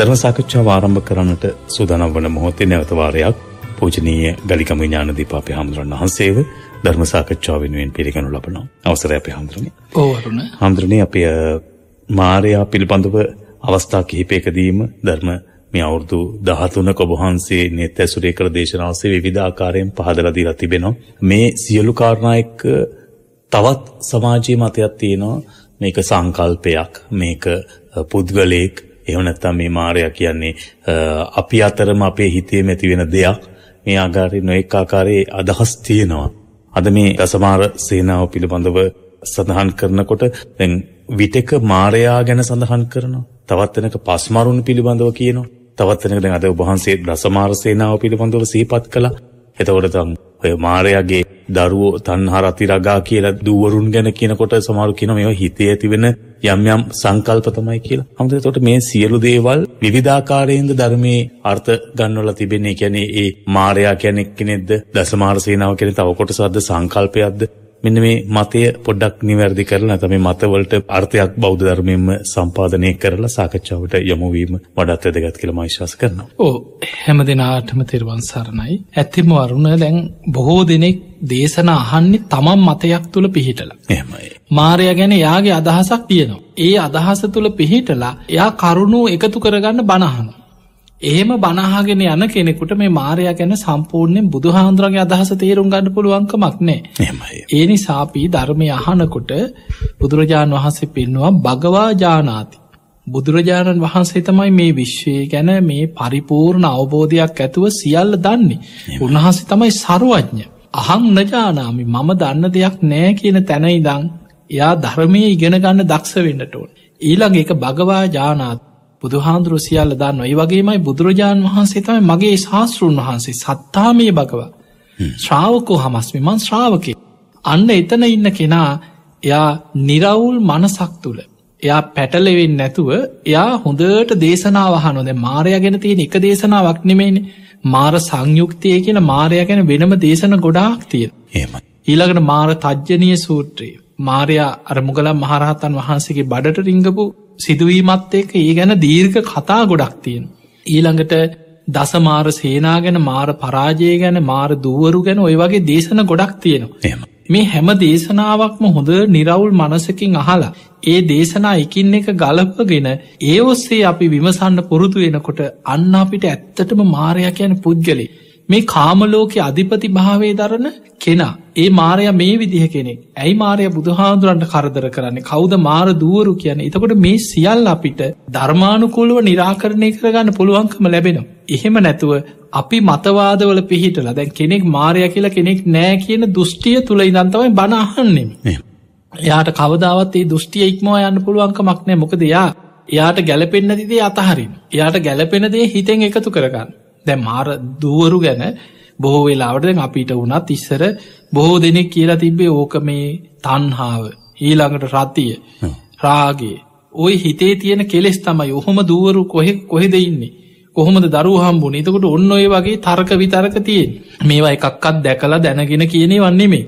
ධර්ම සාකච්ඡාව ආරම්භ කරන්නට සූදානම් වන මොහොතේ නැවත වාරයක් පූජනීය ගලිගම ඥානදීප අපේ හාමුදුරන් වහන්සේව ධර්ම සාකච්ඡාව වෙනුවෙන් පිළිගනු ලබනවා. අවසරයි අපේ හාමුදුරනේ. ඔව් අරුණ. හාමුදුරනේ අපේ මාර්යා පිළිබඳව අවස්ථා කිහිපයකදීම ධර්ම මේ අවුරුදු 13ක ඔබ වහන්සේ නෙත් ඇසුරේ කළ දේශනාවසේ විවිධ ආකාරයෙන් පහදලා දීලා තිබෙනවා. මේ සියලු කාරණා එක්ක තවත් සමාජයේ මතයක් තියෙනවා මේක සංකල්පයක්, මේක පුද්ගලෙක්, එහෙම නැත්නම් මේ මායя කියන්නේ අපි අතරම අපේ හිතේම ඇති වෙන දෙයක්. මේ ආකාරයේ නොඑක ආකාරයේ අදහස් තියෙනවා. අද මේ සමහර සේනාව පිළිබඳව සඳහන් කරනකොට දැන් විතක මායя ගැන සඳහන් කරනවා, තවත් වෙනක පස්මරුන් පිළිබඳව කියනවා, තවත් වෙනක දැන් අද ඔබ වහන්සේ දසමාර සේනාව පිළිබඳව සිහිපත් කළා. එතකොට දැන් ඔය මායяගේ දරුවෝ තණ්හා රති රගා කියලා දූවරුන් ගැන කියනකොට සමහරු කියනවා මේවා හිතේ ඇති වෙන යම් යම් සංකල්ප තමයි කියලා. හමුද? එතකොට මේ සියලු දේවල් විවිධාකාරයෙන්ද ධර්මයේ අර්ථ ගන්නවලා තිබෙන්නේ. කියන්නේ ඒ මායя කියන්නේ කෙනෙක්ද, දසමාර සේනාව කියන්නේ තව කොටසක්ද, සංකල්පයක්ද? මෙන්න මේ මතය පොඩ්ඩක් නිවැරදි කරලා නැත්නම් මේ මතවලට අර්ථයක් බෞද්ධ ධර්මයෙන්ම සම්පාදනය කරලා සාකච්ඡාවට යොමු වීම වඩාත් වැදගත් කියලා මම විශ්වාස කරනවා. ඔව්, හැම දිනාටම තෙරුවන් සරණයි. ඇත්තම වරුණ දැන් බොහෝ දෙනෙක් දේශනා අහන්නේ තමන් මතයක් තුල පිහිටලා. එහෙමයි. මායя ගැන යාගේ අදහසක් තියෙනවා. ඒ අදහස තුල පිහිටලා යා කරුණෝ එකතු කරගන්න බණ අහනවා. එහෙම බනහගෙන යන කෙනෙකුට මේ මායя ගැන සම්පූර්ණයෙන් බුදුහාඳුරගේ අදහස තේරුම් ගන්න පුළුවන් කමක් නැහැ. එහෙමයි. ඒ නිසා අපි ධර්මය අහනකොට බුදුරජාණන් වහන්සේ පෙන්නවා භගවා ජානාති. බුදුරජාණන් වහන්සේ තමයි මේ විශ්වය ගැන මේ පරිපූර්ණ අවබෝධයක් ඇතුව සියල්ල දන්නේ. උන්වහන්සේ තමයි සර්වඥ. අහං නජානාමි, මම දන්න දෙයක් නැහැ කියන තැන ඉඳන් එයා ධර්මයේ ඉගෙන ගන්න දක්ෂ වෙන්නට ඕන. ඊළඟ එක භගවා ජානාති. බුදුහාඳුරු සියල්ල දන්නවා. ඒ වගේමයි බුදුරජාන් වහන්සේ තමයි මගේ ශාස්ත්‍රුන් වහන්සේ. සත්තාමේ භගවා ශ්‍රාවකෝ හමස්මි, මං ශ්‍රාවකේ. අන්න එතන ඉන්න කෙනා එයා නිරවුල් මනසක් තුල එයා පැටලෙවෙන්නේ නැතුව එයා හොඳට දේශනාව අහනවා. දැන් මායя ගැන තියෙන එක දේශනාවක් නෙමෙයිනේ. මාර සංයුක්තිය කියන මායя ගැන වෙනම දේශන ගොඩාක් තියෙනවා. එහෙමයි. ඊළඟට මාර තජ්ජනීය සූත්‍රය. මායя අර මුගලන් මහරහතන් වහන්සේගේ බඩට රිංගපු සිදුවීමත් එක්ක ඒ ගැන දීර්ඝ කතා ගොඩක් තියෙනවා. ඊළඟට දසමාර සේනා ගැන, මාර පරාජය ගැන, මාර දූවරු ගැන ඔය වගේ දේශන ගොඩක් තියෙනවා. මේ හැම දේශනාවක්ම හොඳ නිරවුල් මනසකින් අහලා ඒ දේශනා එකින් එක ගලපගෙන ඒ ඔස්සේ අපි විමසන්න පුරුදු වෙනකොට අන්න අපිට ඇත්තටම මායя කියන්නේ පුද්ගලෙ. මේ කාමලෝකයේ අධිපති භාවයේ දරන කෙනා. ඒ මායя මේ විදිහ කෙනෙක්. ඇයි මායя බුදුහාඳුරන්ට කරදර කරන්නේ? කවුද මාර දුවරු කියන්නේ? එතකොට මේ සියල්ල අපිට ධර්මානුකූලව निराකරණය කරගන්න පුළුවන්කම ලැබෙනවා. එහෙම නැතුව අපි මතවාදවල පිහිටලා දැන් කෙනෙක් මායя කියලා කෙනෙක් නැහැ කියන දෘෂ්ටිය තුල ඉඳන් තමයි බණ අහන්නේ. එයාට කවදාවත් මේ දෘෂ්ටිය ඉක්මවා යන්න පුළුවන්කමක් නැහැ. මොකද එයාට ගැළපෙන්නේ නැති දේ අතහරින. එයාට ගැළපෙන දේ හිතෙන් එකතු කරගන්න. දැන් මාර දුවරු ගැන බොහෝ වෙලාවට දැන් අපිට වුණත් ඉස්සර බොහෝ දෙනෙක් කියලා තිබ්බේ ඕක මේ තණ්හාව, ඊළඟට රතිය, රාගය, ওই හිතේ තියෙන කෙලෙස් තමයි. ඔහොම දුවරු කොහෙද ඉන්නේ? කොහොමද දරුවෝ හම්බුනේ? එතකොට ඔන්න ඔය වගේ තර්ක විතරක තියෙන. මේවා එකක්වත් දැකලා දැනගෙන කියනේවන් නෙමෙයි.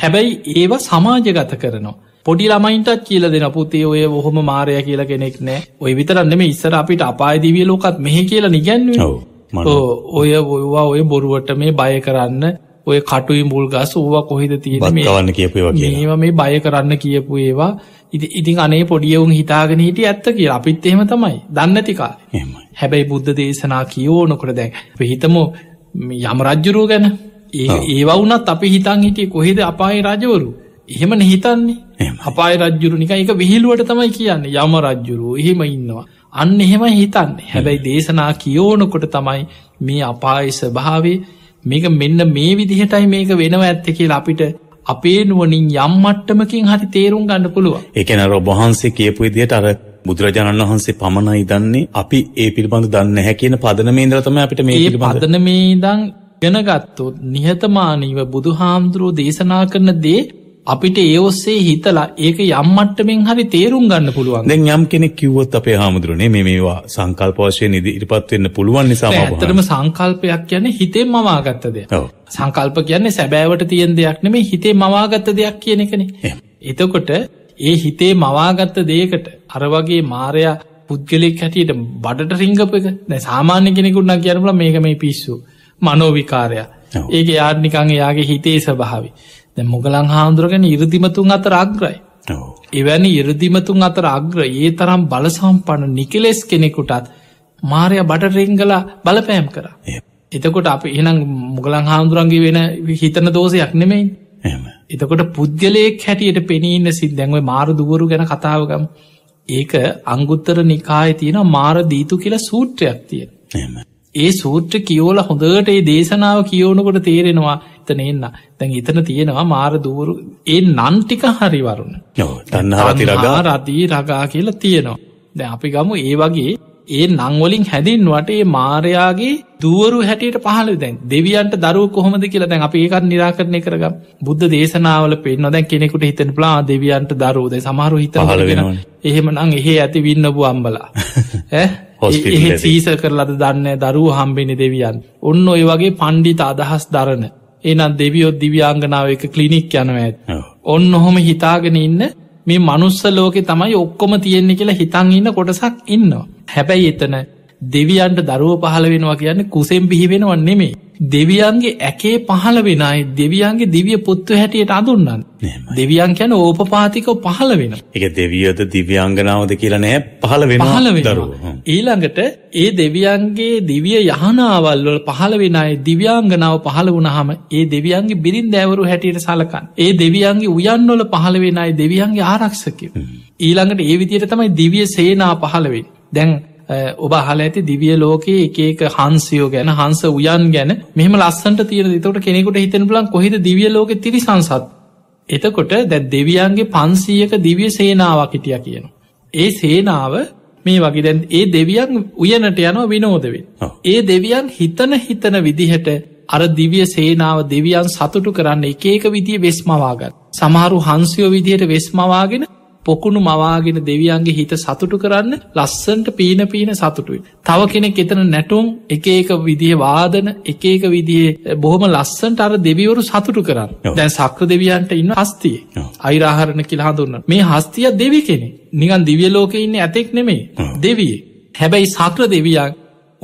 හැබැයි ඒවා සමාජගත කරනවා. පොඩි ළමයින්ටත් කියලා දෙන පුතේ ඔය ඔහොම මායя කියලා කෙනෙක් නැහැ. ඔය විතරක් නෙමෙයි ඉස්සර අපිට අපාය දිව්‍ය ලෝකත් මෙහි කියලා නිගන්වන්නේ. ඔව්. ඔය බොරුවට මේ බය කරන්න, ඔය කටුයි මුල් ගස් ඕවා කොහෙද තියෙන්නේ මේවා මේ බය කරන්න කියපු ඒවා. ඉතින් අනේ පොඩි උන් හිතාගෙන හිටියේ ඇත්ත කියලා. අපිත් එහෙම තමයි දන්නේ නැති කාලේ. හැබැයි බුද්ධ දේශනා කියවනකොට දැන් අපි හිතමු යම රජුරෝ ගැන. ඒවා වුණත් අපි හිතන් හිටියේ කොහෙද අපායේ රජවරු. එහෙමනේ හිතන්නේ. අපායේ රජුරු නිකන් ඒක විහිළුවට තමයි කියන්නේ. යම රජුරෝ එහෙම ඉන්නවා. අන්න එහෙමයි හිතන්නේ. හැබැයි දේශනා කියෝනකොට තමයි මේ අපායේ ස්වභාවය මේක මෙන්න මේ විදිහටයි මේක වෙනව ඇත්තේ කියලා අපිට අපේ නුවණින් යම් මට්ටමකින් හරි තේරුම් ගන්න පුළුවන්. ඒ කියන්නේ අර වහන්සේ කියපු විදිහට අර බුදුරජාණන් වහන්සේ පමණයි දන්නේ. අපි ඒ පිළිබඳ දන්නේ නැහැ කියන පදනමේ ඉඳලා තමයි අපිට මේ පිළිබඳ පදනමේ ඉඳන් ඉගෙන ගත්තොත් නිහතමානීව බුදුහාමුදුරුවෝ දේශනා කරන දේ අපිට ඒ ඔස්සේ හිතලා ඒක යම් මට්ටමින් හරි තේරුම් ගන්න පුළුවන්. දැන් යම් කෙනෙක් කිව්වොත් අපේ හාමුදුරනේ මේ මේවා සංකල්ප වශයෙන් ඉදිරිපත් වෙන්න පුළුවන් නිසා මම ඇත්තටම සංකල්පයක් කියන්නේ හිතෙන් මවාගත්ත දෙයක්. ඔව්. සංකල්ප කියන්නේ සැබෑවට තියෙන දෙයක් නෙමෙයි, හිතේ මවාගත්ත දෙයක් කියන එකනේ. එතකොට ඒ හිතේ මවාගත්ත දෙයකට අර වගේ මායя පුද්ගලෙක් හැටියට බඩට රිංගපු එක දැන් සාමාන්‍ය කෙනෙකුට නම් කියන්න පුළුවන් මේක මේ පිස්සු මනෝවිකාරය. ඒක යාට නිකන් එයාගේ හිතේ ස්වභාවය. දැන් මොගලන් හාමුදුරගෙන 이르දිමතුන් අතර අග්‍රයි. එවැනි 이르දිමතුන් අතර අග්‍ර ඒ තරම් බල සම්පන්න නිකලස් කෙනෙකුටත් මාර්යා බඩට රිංගලා බලපෑම් කරා. එතකොට අපි එහෙනම් මොගලන් හාමුදුරන්ගේ වෙන හිතන දෝෂයක් නෙමෙයි. එතකොට පුද්ගලයෙක් හැටියට පෙනී ඉන්න සිත් දැන් ওই මාර දුවරු ගැන කතාව ගමු. ඒක අංගුත්තර නිකායේ තියෙන මාර දීතු කියලා සූත්‍රයක් තියෙනවා. ඒ සූත්‍ර කියෝලා හොඳට ඒ දේශනාව කියවනකොට තේරෙනවා එතන එන්න. දැන් එතන තියෙනවා මාර දුවරු ඒ නන් ටික හරි වරුණ. ඔව් තණ්හා රති රගා කියලා තියෙනවා. දැන් අපි ගමු ඒ වගේ ඒ නන් වලින් හැදින්වට ඒ මාර්යාගේ දුවරු හැටියට පහළ වෙයි. දැන් දෙවියන්ට දරුවෝ කොහොමද කියලා දැන් අපි ඒකත් निराකරණය කරගමු. බුද්ධ දේශනාවල පෙන්නනවා දැන් කෙනෙකුට හිතෙන්න පුළුවන් දෙවියන්ට දරුවෝ දැන් සමහරව හිතනවා එහෙමනම් එහෙ ඇති වින්නපු අම්බලා එහෙ සීස කරලාද දන්නේ දරුවෝ හම්බෙන්නේ දෙවියන්. ඔන්න ඔය වගේ පඬිත අදහස් දරන එහෙනම් දෙවියෝ දිව්‍යාංගනාව එක ක්ලිනික් යනවා. ඔන්න ඔහොම හිතාගෙන ඉන්න මේ මනුස්ස ලෝකේ තමයි ඔක්කොම තියෙන්නේ කියලා හිතන් ඉන්න කොටසක් ඉන්නවා. හැබැයි එතන දෙවියන්ට දරුවෝ පහළ වෙනවා කියන්නේ කුසෙන් බිහි වෙනව නෙමෙයි. දෙවියන්ගේ ඇකේ පහළ වෙන අය දෙවියන්ගේ දිව්‍ය පුත්තු හැටියට අඳුන්වන්නේ. දෙවියන් කියන්නේ ඕපපාතිකව පහළ වෙනවා. ඒක දෙවියද දිව්‍යාංගනාවද කියලා නෑ පහළ වෙනවා දරුවෝ. ඊළඟට ඒ දෙවියන්ගේ දිව්‍ය යහනාවල් වල පහළ වෙන අය දිව්‍යාංගනාව පහළ වුණාම ඒ දෙවියන්ගේ බිරින්දෑවරු හැටියට සලකන. ඒ දෙවියන්ගේ උයන් වල පහළ වෙන අය දෙවියන්ගේ ආරක්ෂකයෝ. ඊළඟට ඒ විදියට තමයි දිව්‍ය සේනා පහළ වෙන්නේ. දැන් ඔබ අහලා ඇති දිව්‍ය ලෝකයේ එක එක හංසයෝ ගැන හංස උයන් ගැන මෙහෙම ලස්සනට තියෙන ඒකට කෙනෙකුට හිතෙන්න පුළුවන් කොහෙද දිව්‍ය ලෝකේ තිරිසංසත්. එතකොට දැන් දෙවියන්ගේ 500ක දිව්‍ය සේනාවක් හිටියා කියනවා. ඒ සේනාව මේ වගේ දැන් ඒ දෙවියන් උයනට යනවා විනෝද වෙන්න. ඒ දෙවියන් හිතන විදිහට අර දිව්‍ය සේනාව දෙවියන් සතුටු කරන්න එක එක විදිය වෙස්මවා ගන්න. සමහරු හංසයෝ විදිහට වෙස්මවාගෙන පොකුණු මවාගෙන දෙවියන්ගේ හිත සතුටු කරන්න ලස්සන්ට පීන සතුටුයි. තව කෙනෙක් එතන නැටුම් එක එක විදිහ වාදන එක එක විදිහේ බොහොම ලස්සන්ට අර දෙවිවරු සතුටු කරන්න. දැන් සක්‍ර දෙවියන්ට ඉන්න හස්තිය. අයිරාහරණ කියලා හඳුන්වනවා. මේ හස්තිය දෙවි කෙනෙක්. නිකන් දිව්‍ය ලෝකේ ඉන්නේ ඇතෙක් නෙමෙයි. දෙවියෙක්. හැබැයි සක්‍ර දෙවියන්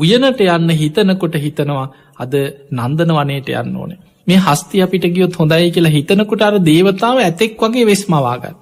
උයනට යන්න හිතනකොට හිතනවා අද නන්දන වනයේට යන්න ඕනේ. මේ හස්තිය අපිට ගියොත් හොඳයි කියලා හිතනකොට අර දේවතාව ඇතෙක් වගේ වෙස්මවා ගන්න.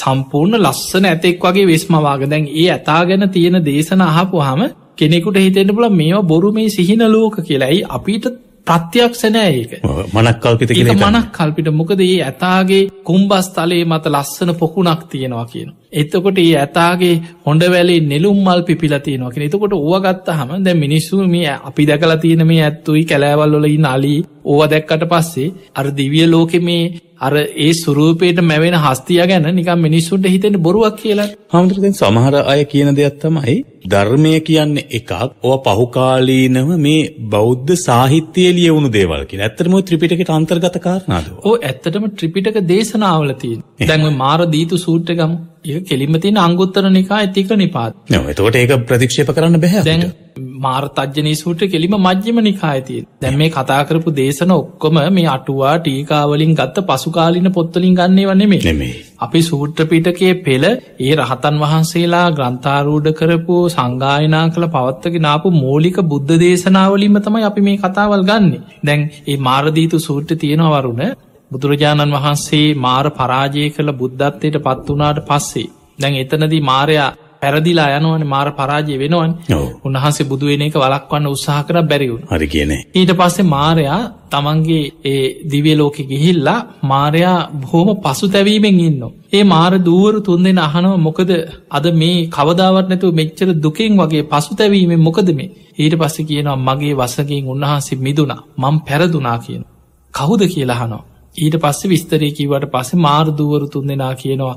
සම්පූර්ණ ලස්සන ඇතෙක් වගේ වෙස්මවාග දැන් ඒ ඇතාගෙන තියෙන දේශන අහපුවාම කෙනෙකුට හිතෙන්න පුළුවන් මේවා බොරු මේ සිහින ලෝක කියලා. ඇයි අපිට ප්‍රත්‍යක්ෂ නෑ ඒක. මනක්කල්පිත කියලා. ඒක මනක්කල්පිත. මොකද මේ ඇතාගේ කුම්බස්තලයේ මත ලස්සන පොකුණක් තියෙනවා කියන. එතකොට මේ ඇතාගේ හොඬ වැලේ නෙළුම් මල් පිපිලා තියෙනවා කියන. එතකොට ඕවා ගත්තාම දැන් මිනිස්සු මේ අපි දැකලා තියෙන මේ ඇත්තුයි කැලෑවල් වල ඉන්න අලි ඕවා දැක්කට පස්සේ අර දිව්‍ය ලෝකේ මේ අර ඒ ස්වරූපයට මැවෙන හස්තිය ගැන නිකන් මිනිස්සුන්ට හිතෙන්නේ බොරුවක් කියලා. හාමුදුරුවෝ සමහර අය කියන දෙයක් තමයි ධර්මය කියන්නේ එකක්. ඔය පහුකාලීනව මේ බෞද්ධ සාහිත්‍යයේ ලියවුණු දේවල් කියන. ඇත්තටම ත්‍රිපිටකයට අන්තර්ගත කාරණාද? ඔව් ඇත්තටම ත්‍රිපිටක දේශනාවල තියෙන. දැන් ඔය මාර දීතු සූත්‍රය ගමු. ඒක කෙලින්ම තියෙන අංගුත්තර නිකායේ තික නිපාත. නෑ එතකොට ඒක ප්‍රතික්ෂේප කරන්න බෑ අපිට. දැන් මාර තජ්ජනී සූත්‍රය කෙලින්ම මජ්ක්‍ධිම නිකායේ තියෙන. දැන් මේ කතා කරපු දේශන ඔක්කොම මේ අටුවා ටීකා වලින් ගත්ත පසුකාලීන පොත් වලින් ගන්න ඒවා නෙමෙයි. නෙමෙයි. අපි සූත්‍ර පිටකයේ පෙළ ඒ රහතන් වහන්සේලා ග්‍රන්ථාරූඪ කරපු සංගායනා කළ පවත්වගෙන ආපු මූලික බුද්ධ දේශනාවලින්ම තමයි අපි මේ කතාවල් ගන්නෙ. දැන් මේ මාර දීතු සූත්‍රය තියෙනවා වරුණ බුදුරජාණන් වහන්සේ මාර පරාජය කළ බුද්ධත්වයට පත් වුණාට පස්සේ දැන් එතනදී මාරයා පැරදිලා යනවනේ මාර පරාජය වෙනවනේ. උන්වහන්සේ බුදු වෙන එක වළක්වන්න උත්සාහ කරා බැරි වුණා. හරි කියන්නේ. ඊට පස්සේ මාරයා තමන්ගේ ඒ දිව්‍ය ලෝකෙ ගිහිල්ලා මාරයා බොහොම පසුතැවීමෙන් ඉන්නවා. ඒ මාර දූවරු තුන්දෙනා අහනවා මොකද අද මේ කවදාවත් නැතුව මෙච්චර දුකෙන් වගේ පසුතැවීමෙන් මොකද මේ? ඊට පස්සේ කියනවා මගේ වසඟෙන් උන්වහන්සේ මිදුණා. මම පෙරදුනා කියනවා. කවුද කියලා අහනවා. ඊට පස්සේ විස්තරය කිව්වට පස්සේ මාර දුවරු තුන්දෙනා කියනවා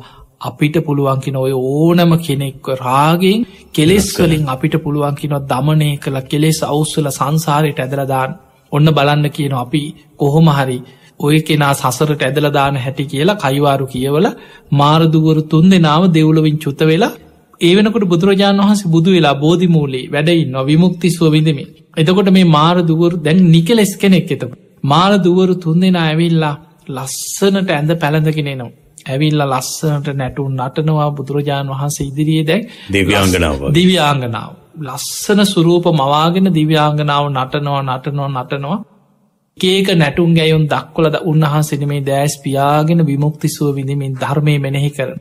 අපිට පුළුවන් කියන ඔය ඕනම කෙනෙක්ව රාගෙන් කෙලෙස් වලින් අපිට පුළුවන් කියනවා දමණය කළ කෙලෙස් අවුස්සලා සංසාරයට ඇදලා දාන්න. ඔන්න බලන්න කියනවා අපි කොහොම හරි ඔය කෙනා සසරට ඇදලා දාන හැටි කියලා කයිවාරු කියවලා මාර දුවරු තුන්දෙනාම දෙව්ලොවින් චුත වෙලා ඒ වෙනකොට බුදුරජාණන් වහන්සේ බුදු වෙලා බෝධි මූලයේ වැඩ ඉන්නවා විමුක්තිසුව විඳිමින්. එතකොට මේ මාර දුවරු දැන් නිකලස් කෙනෙක් එතකොට. මාර දුවරු තුන්දෙනා ඇවිල්ලා ලස්සනට ඇඳ පැළඳගෙන එනවා. ඇවිල්ලා ලස්සනට නැටුම් නටනවා බුදුරජාන් වහන්සේ ඉදිරියේ. දැන් දිව්‍යාංගනාව. දිව්‍යාංගනාව. ලස්සන ස්වරූප මවාගෙන දිව්‍යාංගනාව නටනවා. ඒක නැටුම් ගැයුම් දක්වල උන්වහන්සේ මේ දැස් පියාගෙන විමුක්ති සුව විඳින්මින් ධර්මයේ මෙනෙහි කරන.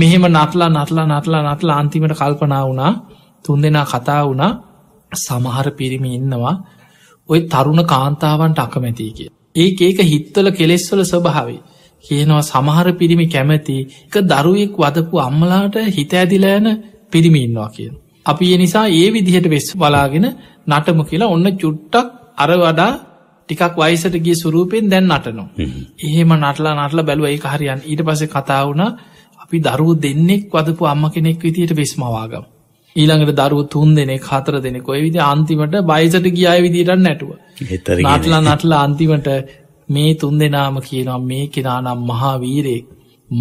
මෙහෙම නටලා අන්තිමට කල්පනා වුණා. තුන්දෙනා කතා වුණා. සමහර පිරිමි ඉන්නවා ඔය තරුණ කාන්තාවන්ට අකමැතියි කියලා. ඒක හිත්වල කෙලෙස්වල ස්වභාවය. කියනවා සමහර පිරිමි කැමැති එක දරුවෙක් වදපු අම්මලාට හිත ඇදිලා යන පිරිමි ඉන්නවා කියන. අපි ඒ නිසා ඒ විදිහට වෙස් බලාගෙන නටමු කියලා ඔන්න චුට්ටක් අර වඩා ටිකක් වයසට ගිය ස්වරූපෙන් දැන් නටනවා. එහෙම නටලා බැලුවා ඒක හරියන්නේ. ඊට පස්සේ කතා වුණා අපි දරුවෝ දෙන්නෙක් වදපු අම්ම කෙනෙක් විදිහට වෙස්මවාගමු. ඊළඟට දරුවෝ 3 දෙනෙක් 4 දෙනෙක් ඔය විදිහ අන්තිමට වයසට ගිය අය විදිහට නැටුවා. නටලා අන්තිමට මේ 3 දෙනාම කියනවා මේ කෙනා නම් මහා වීරයෙක්,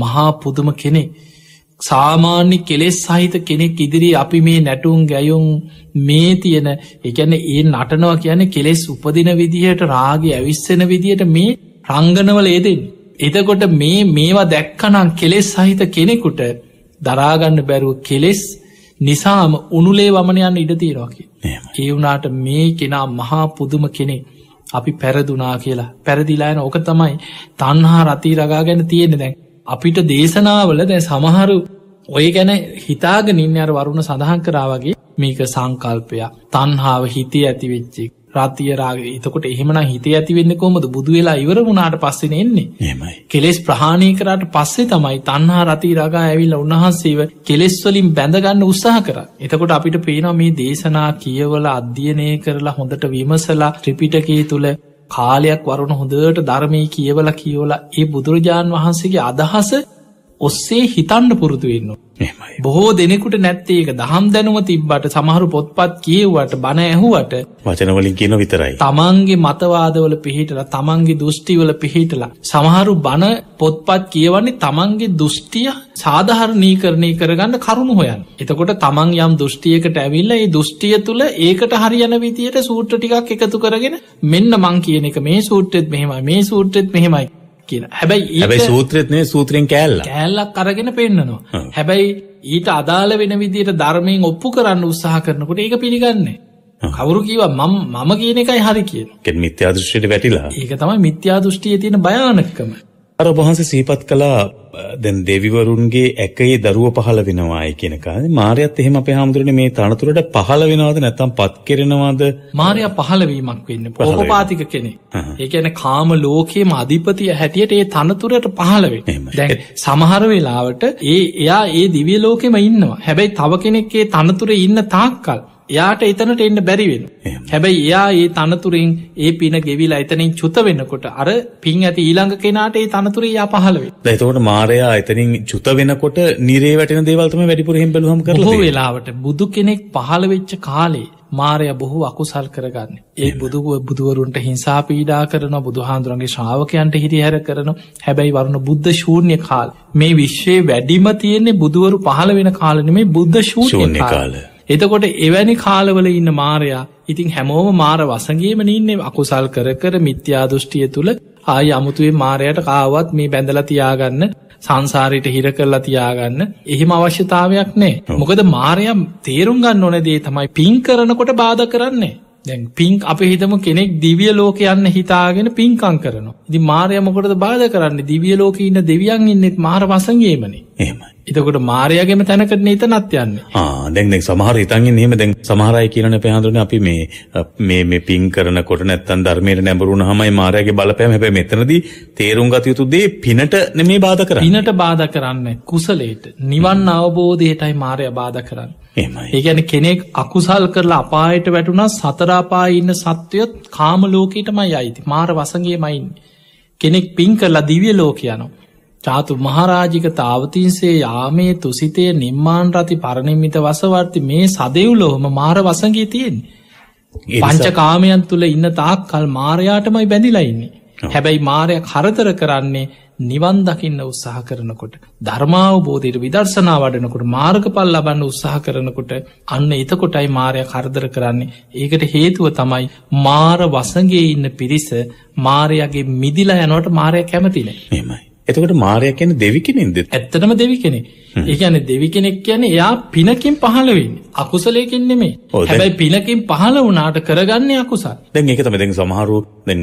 මහා පුදුම කෙනෙක්. සාමාන්‍ය කෙලෙස් සහිත කෙනෙක් ඉදිරියේ අපි මේ නැටුම් ගැයුම් මේ තියෙන, ඒ කියන්නේ ඒ නටනවා කියන්නේ කෙලෙස් උපදින විදිහට, රාගය ඇවිස්සෙන විදිහට මේ රංගනවල යෙදෙන්නේ. එතකොට මේවා දැක්කනම් කෙලෙස් සහිත කෙනෙකුට දරා ගන්න බැරුව කෙලෙස් නිසාම උනුලේ වමනයන් ඉඩ තියෙනවා කියලා. ඒ වුණාට මේ කෙනා මහා පුදුම කෙනෙක්, අපි පෙරදුනා කියලා. පෙරදිලා යන ඕක තමයි තණ්හා රති රගාගෙන තියෙන්නේ. දැන් අපිට දේශනාවල දැන් සමහරු ඔය ගැන හිතාගෙන ඉන්නේ. අර වරුණ සඳහන් කරා වගේ මේක සංකල්පය. තණ්හාව හිතේ ඇති වෙච්ච එක. රතිය රාගය. එතකොට එහෙමනම් හිතේ ඇති වෙන්නේ කොහොමද? බුදු වෙලා ඉවර වුණාට පස්සේනේ එන්නේ. එහෙමයි. කෙලෙස් ප්‍රහාණය කරාට පස්සේ තමයි තණ්හා රති රාගය ඇවිල්ලා උන්වහන්සේව කෙලෙස් වලින් බැඳ ගන්න උත්සාහ කරා. එතකොට අපිට පේනවා මේ දේශනා කියවලා අධ්‍යයනය කරලා හොඳට විමසලා ත්‍රිපිටකයේ තුල කාලයක් වරුණ හොඳට ධර්මයේ කියවලා ඒ බුදුරජාන් වහන්සේගේ අදහස ඔස්සේ හිතන්න පුරුදු වෙන්න. එහෙමයි. බොහෝ දෙනෙකුට නැත්තේ ඒක. දහම් දැනුම තිබ්බට, සමහරු පොත්පත් කියෙව්වට, බණ ඇහුවට, වචන වලින් කියන විතරයි. තමන්ගේ මතවාදවල පිහිටලා, තමන්ගේ දෘෂ්ටිවල පිහිටලා සමහරු බණ පොත්පත් කියවන්නේ තමන්ගේ දෘෂ්ටිය සාධාරණීකරණය කරගන්න කරුණු හොයන්න. එතකොට තමන් යම් දෘෂ්ටියකට ඇවිල්ලා ඒ දෘෂ්ටිය තුළ ඒකට හරියන විදියට සූත්‍ර ටිකක් එකතු කරගෙන මෙන්න මං කියන එක මේ සූත්‍රෙත් මෙහෙමයි, මේ සූත්‍රෙත් මෙහෙමයි. හැබැයි සූත්‍රෙත් නේ සූත්‍රෙන් කෑල්ලක් අරගෙන පෙන්නනවා. හැබැයි ඊට අදාළ වෙන විදියට ධර්මයෙන් ඔප්පු කරන්න උත්සාහ කරනකොට ඒක පිළිගන්නේ. කවුරු කිව්වා මම කියන එකයි හරි කියලා. ඒක මිත්‍යා දෘෂ්ටියට වැටිලා. ඒක තමයි මිත්‍යා දෘෂ්ටියේ තියෙන භයානකම. අර වහන්සේ සිහිපත් කළා දැන් දෙවිවරුන්ගේ එකේ දරුව පහළ වෙනවායි කියන කාරණේ. මාර්යාත් එහෙම අපේ හැමදෙරේ මේ තනතුරට පහළ වෙනවද නැත්නම් පත් කෙරෙනවද? මාර්යා පහළ වීමක් වෙන්නේ ඕපපාතික කෙනෙක්. ඒ කියන්නේ කාම ලෝකයේම අධිපතිය හැටියට ඒ තනතුරට පහළ වෙන්නේ. දැන් සමහර වෙලාවට එයා ඒ දිව්‍ය ලෝකෙම ඉන්නවා. හැබැයි තව කෙනෙක් ඒ තනතුරේ ඉන්න තාක්කල් එයාට එතනට එන්න බැරි වෙනවා. හැබැයි එයා ඒ තනතුරෙන් ඒ පින ගෙවිලා එතනින් චුත වෙනකොට අර පින් ඇති ඊළඟ කෙනාට ඒ තනතුරේ යා පහළ වෙනවා. එතකොට මායයා එතනින් චුත වෙනකොට නිරේ වැටෙන දේවල් තමයි වැඩිපුර එහෙම බැලුවම කරලා තියෙන්නේ. බොහෝ වෙලාවට බුදු කෙනෙක් පහළ වෙච්ච කාලේ මායයා බොහෝ අකුසල් කරගන්නේ. ඒ බුදුවරුන්ට හිංසා පීඩා කරනවා, බුදුහාඳුරන්ගේ ශ්‍රාවකයන්ට හිරිහැර කරනවා. හැබැයි වරුණ බුද්ධ ශූන්‍ය කාල. මේ විශ්වයේ වැඩිම තියෙන්නේ බුදුවරු පහළ වෙන කාල නෙමෙයි, බුද්ධ ශූන්‍ය කාලය. එතකොට එවැනි කාලවල ඉන්න මාරයා ඉතින් හැමෝම මාර වසඟේම ඉන්නේ. අකුසල් කර මිත්‍යා දෘෂ්ටිය තුල ආයි අමුතුවේ මාරයාට කාවත් මේ බැඳලා තියාගන්න, සංසාරයට හිර කරලා තියාගන්න එහෙම අවශ්‍යතාවයක් නැහැ. මොකද මාරයා තේරුම් ගන්න ඕනේ දේ තමයි පින් කරනකොට බාධා කරන්නේ. දැන් පින් අපි හිතමු කෙනෙක් දිව්‍ය ලෝකේ යන්න හිතාගෙන පින්කම් කරනවා. ඉතින් මාරයා මොකටද බාධා කරන්නේ? දිව්‍ය ලෝකේ ඉන්න දෙවියන් ඉන්නෙත් මාර වසඟේමනේ. එහෙමයි. එතකොට මාරයාගේම තැනකටනේ එතනත් යන්නේ. දැන් සමහර හිතන් ඉන්නේ එහෙම. දැන් සමහර අය කියනනේ පහඳුනේ අපි මේ පින් කරනකොට නැත්තම් ධර්මයට නැඹුරුනහමයි මාරයාගේ බලපෑම. හැබැයි මෙතනදී තේරුම් ගත යුතු දේ පිනට නෙමේ බාධා කරන්නේ. පිනට බාධා කරන්නේ කුසලයට, නිවන් අවබෝධයටයි මාරයා බාධා කරන්නේ. එහෙමයි. ඒ කියන්නේ කෙනෙක් අකුසල් කරලා අපායට වැටුණා සතර අපායේ ඉන්න සත්වයොත් කාම ලෝකෙටමයි ආйти. මාර වසඟේමයි ඉන්නේ. කෙනෙක් පින් කරලා දිව්‍ය ලෝකේ යනවා. චාතු මහරාජික තාවතින්සේ යාමේ තුසිතේ නිම්මාන් රති පරිනිම්මිත වසවර්ති මේ සදෙව්ලොවම මාර වසඟේ තියෙන්නේ. පංචකාමයන් තුල ඉන්න තාක්කල් මාරයාටමයි බැඳිලා ඉන්නේ. හැබැයි මාරයා කරදර කරන්නේ නිවන් දකින්න උත්සාහ කරනකොට, ධර්මාවබෝධයට විදර්ශනා වඩනකොට, මාර්ගඵල ලබන්න උත්සාහ කරනකොට අන්න එතකොටයි මාරයා කරදර කරන්නේ. ඒකට හේතුව තමයි මාර වසඟේ ඉන්න පිරිස මාරයාගේ මිදිලා යනකොට මාරයා කැමති නැහැ. එහෙමයි. එතකොට මාරයා කියන්නේ දෙවි කෙනෙක්ද? ඇත්තටම දෙවි කෙනෙක්. ඒ කියන්නේ දෙවි කෙනෙක් කියන්නේ එයා පිනකින් පහළ වෙන්නේ. අකුසලයෙන් නෙමෙයි. හැබැයි පිනකින් පහළ වුණාට කරගන්නේ අකුසල. දැන් ඒක තමයි දැන් සමහරව දැන්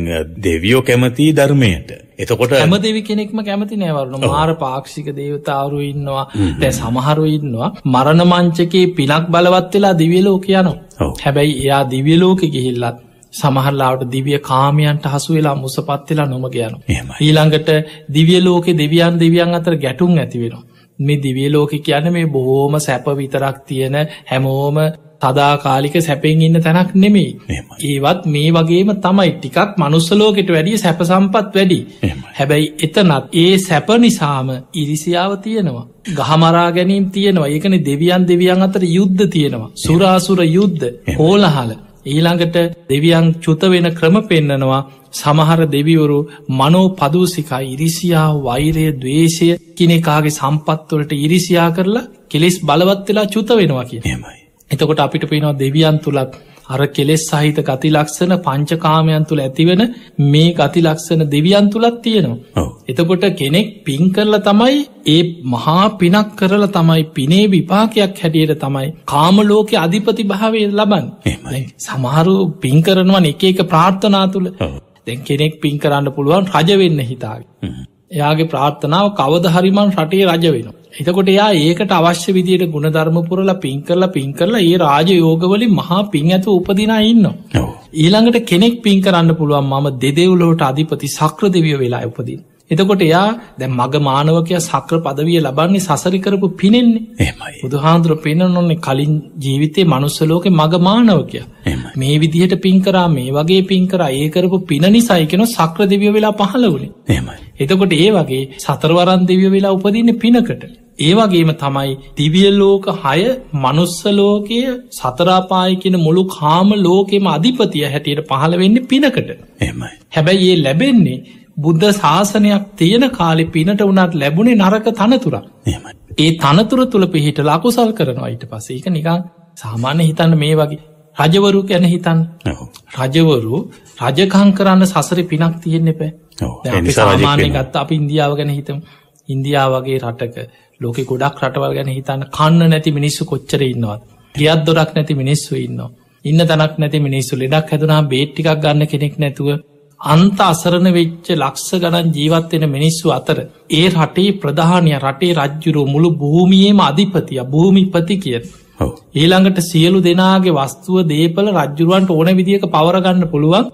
දෙවියෝ කැමති ධර්මයට. එතකොට හැම දෙවි කෙනෙක්ම කැමති නෑ වරුණ. මාර පාක්ෂික දේවතාවරු ඉන්නවා. දැන් සමහරව ඉන්නවා මරණ මංචකේ පිනක් බලවත් වෙලා දිව්‍ය ලෝක යනවා. හැබැයි එයා දිව්‍ය ලෝකෙ ගිහිල්ලත් සමහරලාට දිව්‍ය කාමයන්ට හසු වෙලා මුසපත් වෙලා නොමග යනවා. ඊළඟට දිව්‍ය ලෝකේ දෙවියන් අතර ගැටුම් ඇති වෙනවා. මේ දිව්‍ය ලෝකේ කියන්නේ මේ බොහොම සැප විතරක් තියෙන හැමෝම සදාකාලික සැපෙන් ඉන්න තැනක් නෙමෙයි. ඒවත් මේ වගේම තමයි ටිකක් මනුස්ස ලෝකෙට වැඩිය සැප සම්පත් වැඩි. හැබැයි එතනත් ඒ සැප නිසාම ඉරිසියාව තියෙනවා. ගහමරා ගැනීම තියෙනවා. ඒකනේ දෙවියන් අතර යුද්ධ තියෙනවා. සුරාසුර යුද්ධ, හෝලහල. ඊළඟට දෙවියන් චුත වෙන ක්‍රම පෙන්නනවා. සමහර දෙවිවරු මනෝ පදූසිකා, ඉරිසියා, වෛරය, ද්වේෂය කිනේකාගේ සම්පත් වලට ඉරිසියා කරලා කෙලෙස් බලවත් වෙලා චුත වෙනවා කියන්නේ. එහෙමයි. එතකොට අපිට පේනවා දෙවියන් තුලත් අර කෙලෙස් සහිත ගති ලක්ෂණ පංචකාමයන් තුල ඇතිවෙන මේ ගති ලක්ෂණ දෙවියන් තුලත් තියෙනවා. ඔව්. එතකොට කෙනෙක් පින් කරලා තමයි ඒ මහා පිනක් කරලා තමයි පිනේ විපාකයක් හැටියට තමයි කාම ලෝකයේ අධිපති භාවය ලබන්නේ. එහෙමයි. සමහරු පින් කරනවා එක එක ප්‍රාර්ථනා තුල. ඔව්. දැන් කෙනෙක් පින් කරන්න පුළුවන් රජ වෙන්න හිතාගෙන. එයාගේ ප්‍රාර්ථනාව කවදා හරි මං රටේ රජ වෙනවා. එතකොට එයා ඒකට අවශ්‍ය විදියට ගුණධර්ම පුරලා පින් කරලා ඒ රාජයෝගවලින් මහා පින් ඇතුව උපදින අය ඉන්නවා. ඔව්. ඊළඟට කෙනෙක් පින් කරන්න පුළුවන් මම දෙදෙව්ලොවට අධිපති ශක්‍ර දෙවියෝ වෙලා උපදින. එතකොට එයා දැන් මග මානවකයා ශක්‍ර পদවිය ලබන්නේ සසරි කරපු පිනෙන්නේ. එහෙමයි. බුදුහාඳුර පෙන්නන්නේ කලින් ජීවිතේ මනුස්ස ලෝකේ මග මානවකයා. මේ විදිහට පින් කරා, මේ වගේ පින් කරා, ඒ කරපු පින නිසායි කියන ශක්‍ර දෙවියෝ වෙලා පහළ වුණේ. එහෙමයි. එතකොට ඒ වගේ සතරවරන් දෙවියෝ වෙලා උපදින්නේ පිනකට. ඒ වගේම තමයි දිව්‍ය ලෝක 6 මනුස්ස ලෝකය සතර අපාය කියන මුළු කාම ලෝකෙම අධිපතිය හැටියට පහළ වෙන්නේ පිනකට. එහෙමයි. හැබැයි ඒ ලැබෙන්නේ බුද්ධ ශාසනයක් තියෙන කාලේ පිනට උනත් ලැබුණේ නරක තනතුරක්. එහෙමයි. ඒ තනතුර තුල පිහිටලා අකුසල් කරනවා ඊට පස්සේ. ඒක නිකන් සාමාන්‍ය හිතන්න මේ වගේ රජවරු ගැන හිතන්න. ඔව්. රජවරු රජකම් කරන්න සසරේ පිනක් තියෙන්න බෑ. ඔව්. දැන් සාමාන්‍ය ගත්ත අපි ඉන්දියාව ගැන හිතමු. ඉන්දියාව වගේ රටක ලෝකෙ ගොඩක් රටවල් ගැන හිතන්න කන්න නැති මිනිස්සු කොච්චර ඉන්නවද? ගියක් දොරක් නැති මිනිස්සු ඉන්නවා. ඉන්න තැනක් නැති මිනිස්සු. ලෙඩක් හැදුනා බේත් ටිකක් ගන්න කෙනෙක් නැතුව අන්ත අසරණ වෙච්ච ලක්ෂ ගණන් ජීවත් වෙන මිනිස්සු අතර ඒ රටේ ප්‍රධානියා, රටේ රජුරෝ, මුළු භූමියේම අධිපතියා, භූමිපති කියන. ඔව්. ඊළඟට සියලු දෙනාගේ වස්තුව, දේපල රජුරවන්ට ඕන විදිහක පවර ගන්න පුළුවන්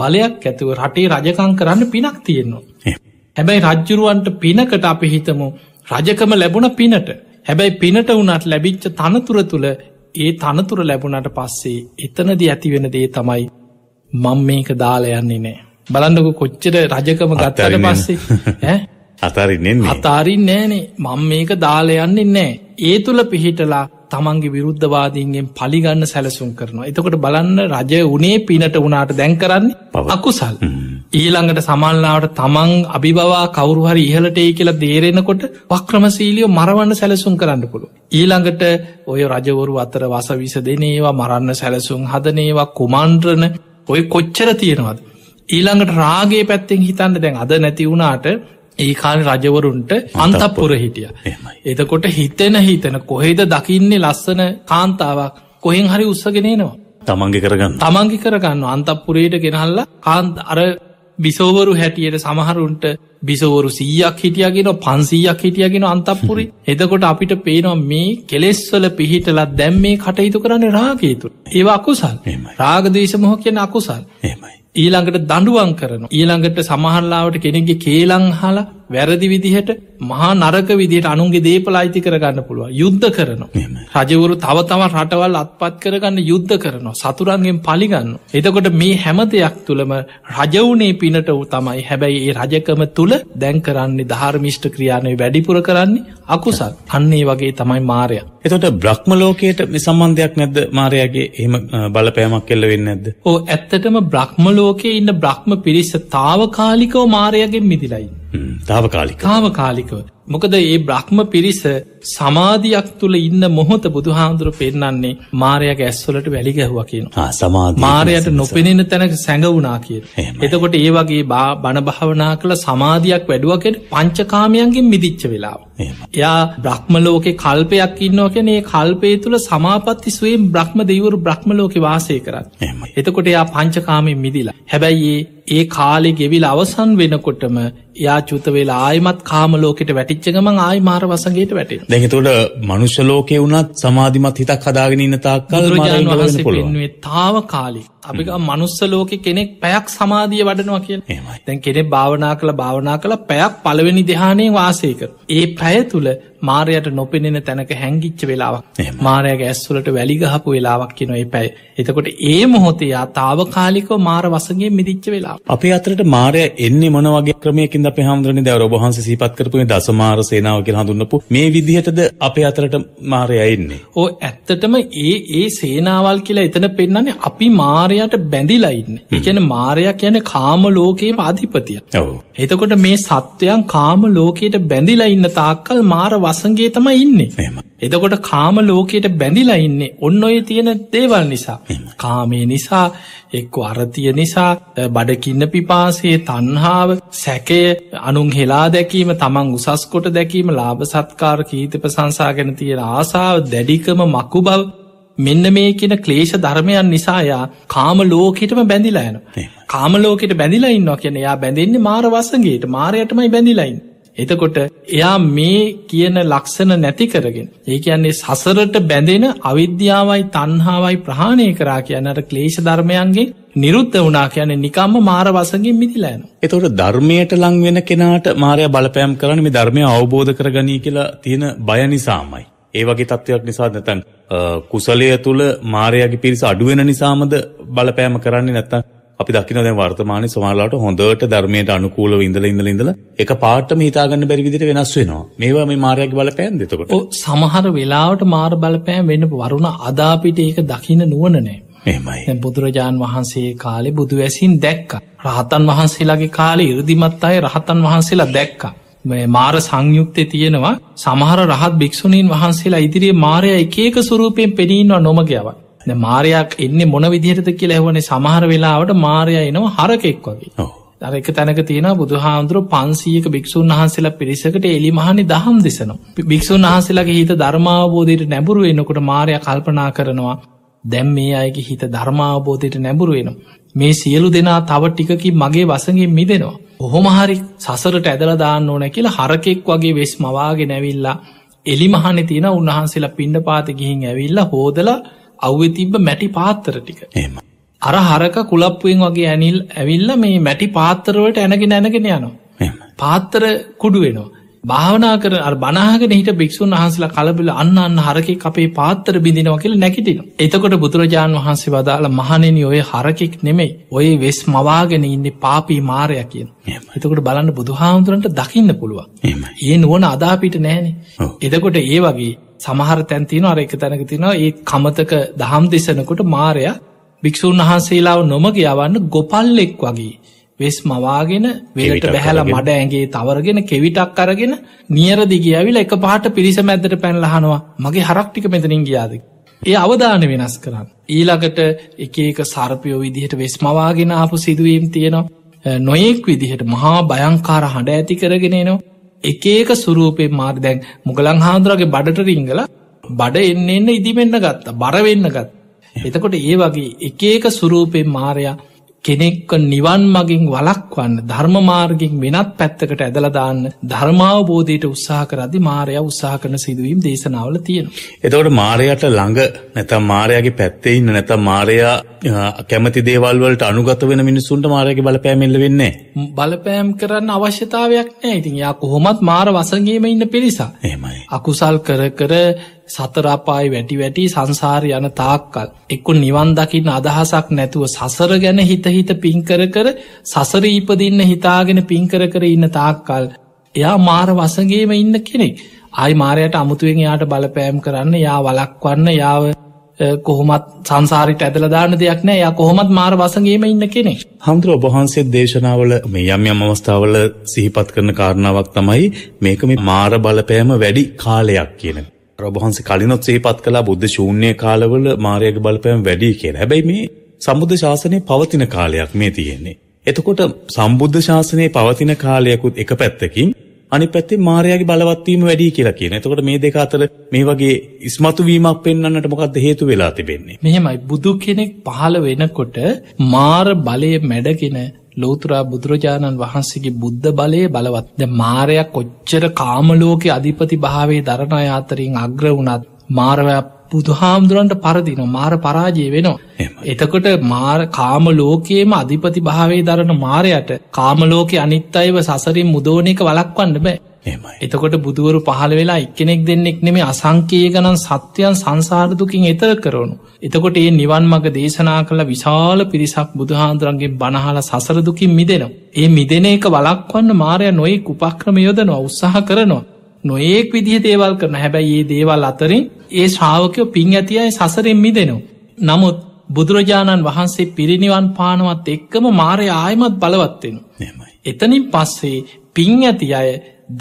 බලයක් ඇතුව රටේ රජකම් කරන්න පිනක් තියෙනවා. හැබැයි රජුරවන්ට පිනකට අපි හිතමු රජකම ලැබුණ පිනට. හැබැයි පිනට වුණත් ලැබිච්ච තනතුර තුළ ඒ තනතුර ලැබුණට පස්සේ එතනදී ඇතිවෙන දේ තමයි මම මේක දාලා යන්නේ නෑ. බලන්නකො කොච්චර රජකම ගත්තට පස්සේ ඈ අතාරින්නේ නෑනේ. මම මේක දාලා යන්නේ නෑ. ඒ තුල පිහිටලා තමන්ගේ විරුද්ධවාදීන්ගෙන් පලිගන්න සැලසුම් කරනවා. එතකොට බලන්න රජ උනේ පිනට උනාට දැන් කරන්නේ අකුසල්. ඊළඟට සමල්ලාවට තමන් අභිභවා කවුරු හරි ඉහළට එයි කියලා දේරෙනකොට වක්‍රමශීලියෝ මරවන්න සැලසුම් කරන්න පුළුවන්. ඊළඟට ඔය රජවරු අතර වසවිස දෙන ඒවා, මරන්න සැලසුම් හදන ඒවා, කුමන්ත්‍රණ ඔය කොච්චර තියෙනවද? ඊළඟට රාගයේ පැත්තෙන් හිතන්න. දැන් අද නැති වුණාට ඒ කාලේ රජවරුන්ට අන්තපුර හිටියා. එහෙමයි. එතකොට හිතෙන කොහෙද දකින්නේ ලස්සන කාන්තාවක්, කොහෙන් හරි උස්සගෙන එනවා. තමන්ගේ කරගන්නවා. අන්තපුරයට ගෙනහල්ලා අර බිසෝවරු හැටියට සමහරුන්ට බිසෝවරු 100ක් හිටියා කියනවා, 500ක් හිටියා කියනවා අන්තපුරේ. එතකොට අපිට පේනවා මේ කෙලෙස්වල පිහිටලා දැන් මේ කටයුතු කරන්නේ රාගය තුල. ඒවා අකුසල්. රාග ද්වේෂ මොහ කියන අකුසල්. එහෙමයි. ඊළඟට දඬුවම් කරනවා. ඊළඟට සමහරලාවට කෙනෙක්ගේ කේලම් අහලා වැරදි විදිහට, මහා නරක විදිහට අනුන්ගේ දේපල අයිති කරගන්න පුළුවන්. යුද්ධ කරනවා. රජවරු තව රටවල් අත්පත් කරගන්න යුද්ධ කරනවා. සතුරන්ගෙන් පලි ගන්නවා. එතකොට මේ හැම දෙයක් තුළම රජ වුණේ පිනට තමයි. හැබැයි ඒ රජකම තුල දැන් කරන්නේ ධාර්මිෂ්ඨ ක්‍රියානේ වැඩිපුර කරන්නේ අකුසල්. අන්න ඒ වගේ තමයි මාරයා. එතකොට බ්‍රහ්ම ලෝකයට මේ සම්බන්ධයක් නැද්ද? මාරයාගේ එහෙම බලපෑමක් කෙල්ල වෙන්නේ නැද්ද? ඔව්, ඇත්තටම බ්‍රහ්ම ලෝකයේ ඉන්න බ්‍රහ්ම පිරිස తాවකාලිකව මාරයාගෙන් මිදිලා ඉන්නේ. తాවකාලිකව. මොකද මේ බ්‍රහ්ම පිරිස සමාධියක් තුළ ඉන්න මොහොත බුදුහාමුදුරු පෙන්නන්නේ මාරයාගේ ඇස්වලට වැලි ගැහුවා කියනවා. සමාධිය මාරයාට නොපෙනෙන තැනක සැඟවුණා කියනවා. එතකොට ඒ වගේ බණ භාවනා කළ සමාධියක් වැඩුවා කියන පංචකාමයන්ගෙන් මිදිච්ච වෙලාව. එයා බ්‍රහ්ම ලෝකේ කල්පයක් ඉන්නවා කියන්නේ ඒ කල්පය තුළ සමාපatti ස්වයං බ්‍රහ්ම දෙවිවරු බ්‍රහ්ම ලෝකේ වාසය කරත්. එතකොට එයා පංචකාමයෙන් මිදිලා. හැබැයි ඒ කාලේ ගෙවිලා අවසන් වෙනකොටම එයා චුත වෙලා ආයමත් කාම ලෝකෙට වැටිච්ච ගමන් ආයි මාර වසඟයට වැටෙනවා. දැන් ඒතකොට මනුෂ්‍ය ලෝකේ වුණත් සමාධිමත් හිතක් හදාගෙන ඉන්න තාක්කල් මාරෙන් වෙන්න පුළුවන්. මේ තාවකාලික අපි ගා මනුෂ්‍ය ලෝකේ කෙනෙක් පැයක් සමාධිය වඩනවා කියලා. එහෙමයි. දැන් කෙනෙක් භාවනා කළා පැයක් පළවෙනි ධ්‍යානයේ වාසය කරනවා. ඒ පැය තුල මාරයට නොපෙනෙන තැනක හැංගිච්ච වෙලාවක්, මාරයාගේ ඇස්වලට වැලි ගහපු වෙලාවක් කියන ඒ පැය. එතකොට ඒ මොහොතේ ආ තාවකාලිකව මාර වසඟයෙන් මිදිච්ච වෙලාව. අපේ අතරට මාරය එන්නේ මොන වගේ ක්‍රමයකින්ද අපි හඳුන්වන්නේ? දැන් ඔබ වහන්සේ සිහිපත් කරපු මේ දසමාර සේනාව කියලා හඳුන්වපු මේ විදිහටද අපේ අතරට මාරය එන්නේ? ඔව්, ඇත්තටම ඒ සේනාවල් කියලා එතන පෙන්නන්නේ අපි මාරයට බැඳිලා ඉන්නේ. ඒ කියන්නේ මාරයා කියන්නේ කාම ලෝකයේම අධිපතියා. ඔව්. එතකොට මේ සත්වයන් කාම ලෝකයට බැඳිලා ඉන්න තාක්කල් මාර වසන්ගේ තමයි ඉන්නේ. එතකොට කාම ලෝකයට බැඳිලා ඉන්නේ ඔන්න ඔය තියෙන දේවල් නිසා. කාමය නිසා, එක්ක අරතිය නිසා, බඩකින්න පිපාසය, තණ්හාව, සැකය, අනුන් හෙලා දැකීම, තමන් උසස් කොට දැකීම, ලාභ සත්කාර, කීර්ති ප්‍රශංසා ගැන තියෙන ආසාව, දැඩිකම, මකු බව, මෙන්න මේ කියන ක්ලේශ ධර්මයන් නිසා යා කාම ලෝකෙටම බැඳිලා යනවා. කාම ලෝකෙට බැඳිලා ඉන්නවා කියන්නේ යා බැඳෙන්නේ මාර වසන්ගේට, මාරයටමයි බැඳිලා ඉන්නේ. එතකොට එයා මේ කියන ලක්ෂණ නැති කරගෙන, ඒ කියන්නේ සසරට බැඳෙන අවිද්‍යාවයි තණ්හාවයි ප්‍රහාණය කරා කියන අර ක්ලේශ ධර්මයන්ගේ නිරුද්ධ වුණා කියන්නේ නිකම්ම මාර වසඟින් මිදිලා යනවා. එතකොට ධර්මයට ලං වෙන කෙනාට මාරයා බලපෑම් කරන්නේ මේ ධර්මය අවබෝධ කරගනී කියලා තියෙන බය නිසාමයි. ඒ වගේ තත්වයක් නිසා නැත්නම් කුසලය තුල මාරයාගේ පිරිස අඩු වෙන නිසාමද බලපෑම් කරන්නේ? නැත්නම් අපි දකින්න දැන් වර්තමානයේ සමාජලාට හොඳට ධර්මයට අනුකූලව ඉඳලා එක පාටම හිතා ගන්න බැරි විදිහට වෙනස් වෙනවා. මේවා මේ මායාවේ බලපෑම්ද එතකොට? ඔව්, සමහර වෙලාවට මාර බලපෑම් වෙන්න වරුණ අදා පිට ඒක දකින්න නුවණ නැහැ. එහෙමයි. දැන් බුදුරජාන් වහන්සේ කාලේ බුදු ඇසින් දැක්කා. රහතන් වහන්සේලාගේ කාලේ 이르දිමත් අය රහතන් වහන්සේලා දැක්කා. මේ මාර සංයුක්තේ තියෙනවා සමහර රහත් භික්ෂුණීන් වහන්සේලා ඉදිරියේ මායя එක එක ස්වරූපයෙන් පෙනී ඉන්නව නොමගයවක්. මාරයක් එන්නේ මොන විදිහටද කියලා ඇහුවනේ. සමහර වෙලාවට මාරයා එනවා හරකෙක් වගේ. ඔව්. අර එක තැනක තියෙනවා බුදුහාඳුර 500ක භික්ෂුන් වහන්සේලා පිරිසකට එලිමහනේ දහම් දෙසනවා. භික්ෂුන් වහන්සේලාගේ හිත ධර්මාවබෝධයට නැඹුරු වෙනකොට මාරයා කල්පනා කරනවා දැන් මේ අයගේ හිත ධර්මාවබෝධයට නැඹුරු වෙනවා. මේ සියලු දෙනා තව ටිකකින් මගේ වසඟින් මිදෙනවා. කොහොම හරි සසරට ඇදලා දාන්න ඕන කියලා හරකෙක් වගේ වෙස් මවාගෙන ඇවිල්ලා එලිමහනේ තියෙන උන්වහන්සේලා පිණ්ඩපාත ගිහින් ඇවිල්ලා හොදලා අව්වේ තිබ්බ මැටි පාත්‍ර ටික. එහෙම. අර හරක කුලප්පුවෙන් වගේ ඇවිල්ලා මේ මැටි පාත්‍ර වලට ඇනගෙන යනවා. එහෙම. පාත්‍ර කුඩු වෙනවා. භාවනා කරන අර බණහගෙන හිට භික්ෂුන් වහන්සේලා කලබල අන්න හරකෙක් අපේ පාත්‍ර බිඳිනවා කියලා නැගිටිනවා. එතකොට බුදුරජාන් වහන්සේ වදාළ මහණෙනි ඔය හරකෙක් නෙමෙයි. ඔය වෙස් මවාගෙන ඉන්නේ පාපී මාරයා කියන. එතකොට බලන්න බුදුහාමුදුරන්ට දකින්න පුළුවන්. එහෙමයි. ඒ නුවණ අදා පිට නැහැනේ. එතකොට ඒ වගේ සමහර තැන් තියෙනවා. අර එක තැනක තියෙනවා ඒ කමතක දහම් දෙසනකොට මාරයා භික්ෂුන් වහන්සේලාව නොමග යවන්න ගොපල්ලෙක් වගේ වෙස් මවාගෙන වෙලට බැහැලා මඩ ඇඟේ තවරගෙන කෙවිතක් අරගෙන නියර දිගේ ඇවිල්ලා එකපාරට පිරිස මැද්දට පැනලා අහනවා මගේ හරක් ටික මෙතනින් ගියාද? ඒ අවධානය වෙනස් කරන්න. ඊළඟට එක එක සර්පියෝ විදිහට වෙස් මවාගෙන ආපු සිදුවීම් තියෙනවා. නොයෙක් විදිහට මහා භයංකාර හඬ ඇති කරගෙන එනවා. එක එක ස්වරූපේ මාර දැන් මුගලන් හාමුදුරගේ බඩට රිංගලා බඩ එන්න ඉදිමෙන්න ගත්තා, බර වෙන්න ගත්තා. එතකොට ඒ වගේ එක එක ස්වරූපේ මාරයා කෙනෙක්ව නිවන් මගින් වළක්වන්න, ධර්ම මාර්ගයෙන් වෙනත් පැත්තකට ඇදලා දාන්න ධර්මාවබෝධයට උත්සාහ කරද්දී මාරයා උත්සාහ කරන සිදුවීම් දේශනාවල තියෙනවා. එතකොට මාරයාට ළඟ නැත්නම් මාරයාගේ පැත්තේ ඉන්න නැත්නම් මාරයා කැමති දේවල් වලට අනුගත වෙන මිනිසුන්ට මාරයාගේ බලපෑම එල්ල වෙන්නේ නැහැ. බලපෑම් කරන්න අවශ්‍යතාවයක් නැහැ. ඉතින් යා කොහොමත් මාර වසඟේම ඉන්න පිරිසක්. එහෙමයි. අකුසල් කර සතර අපායේ වැටි සංසාරේ යන තාක්කල් එක්ක නිවන් දකින්න අදහසක් නැතුව සසර ගැන හිත පිං කර සසර ඉපදින්න හිතාගෙන පිං කර ඉන්න තාක්කල් එයා මාර වසඟේම ඉන්න කෙනෙක්. ආයි මාරයට අමුතුවෙන් එයාට බලපෑම් කරන්න, එයා වළක්වන්න, එයාව කොහොමත් සංසාරයට ඇදලා දාන්න දෙයක් නැහැ. එයා කොහොමත් මාර වසඟේම ඉන්න කෙනෙක්. හඳුර ඔබවහන්සේ දේශනාවල මේ යම් යම් අවස්ථාවල සිහිපත් කරන කාරණාවක් තමයි මේක මේ මාර බලපෑම වැඩි කාලයක් කියන. ඔබවහන්සේ කලිනොත් සිහිපත් කළා බුද්ධ ශූන්‍ය කාලවල මාරයාගේ බලපෑම වැඩි කියලා. හැබැයි මේ සම්බුද්ධ ශාසනය පවතින කාලයක් මේ තියෙන්නේ. එතකොට සම්බුද්ධ ශාසනය පවතින කාලයකුත් එක පැත්තකින් අනිත් පැත්තේ මායාවේ බලවත්වීම වැඩි කියලා කියන. එතකොට මේ දෙක අතර මේ වගේ ඉස්මතු වීමක් පෙන්වන්නට මොකක්ද හේතු වෙලා තිබෙන්නේ? මෙහෙමයි, බුදු කෙනෙක් පහළ වෙනකොට මාර බලය මැඩගෙන ලෝතුරා බුදුරජාණන් වහන්සේගේ බුද්ධ බලය බලවත්. දැන් මාරයා කොච්චර කාම ලෝකේ අධිපති භාවයේ දරණ අය අතරින් අග්‍ර වුණත් මාරයා බුදුහාමුදුරන්ට පරදිනවා, මාර පරාජය වෙනවා. එතකොට මාර කාම ලෝකයේම අධිපති භාවයේ දරන මාරයට කාම ලෝකේ අනිත් අයව සසරින් මුදවන එක වළක්වන්න බෑ. එතකොට බුදුවරු පහළ වෙලා එක්කෙනෙක් දෙන්නෙක් නෙමෙයි අසංකේය ගණන් සත්‍යයන් සංසාර දුකින් එතර කරවනු. එතකොට මේ නිවන් මඟ දේශනා කළ විශාල පිරිසක් බුදුහාඳුරන්ගේ බණ අහලා සසර දුකින් මිදෙනවා. මේ මිදෙන එක වළක්වන්න මාරයා නොයෙක් උපක්‍රම යොදනවා, උත්සාහ කරනවා. නොයෙක් විදිහේ දේවල් කරනවා. හැබැයි මේ දේවල් අතරින් ඒ ශ්‍රාවකයෝ පින් ඇති අය සසරෙන් මිදෙනවා. නමුත් බුදුරජාණන් වහන්සේ පිරිනිවන් පානවත් එක්කම මාරයා ආයමත් බලවත් වෙනවා. එතනින් පස්සේ පින් ඇති අය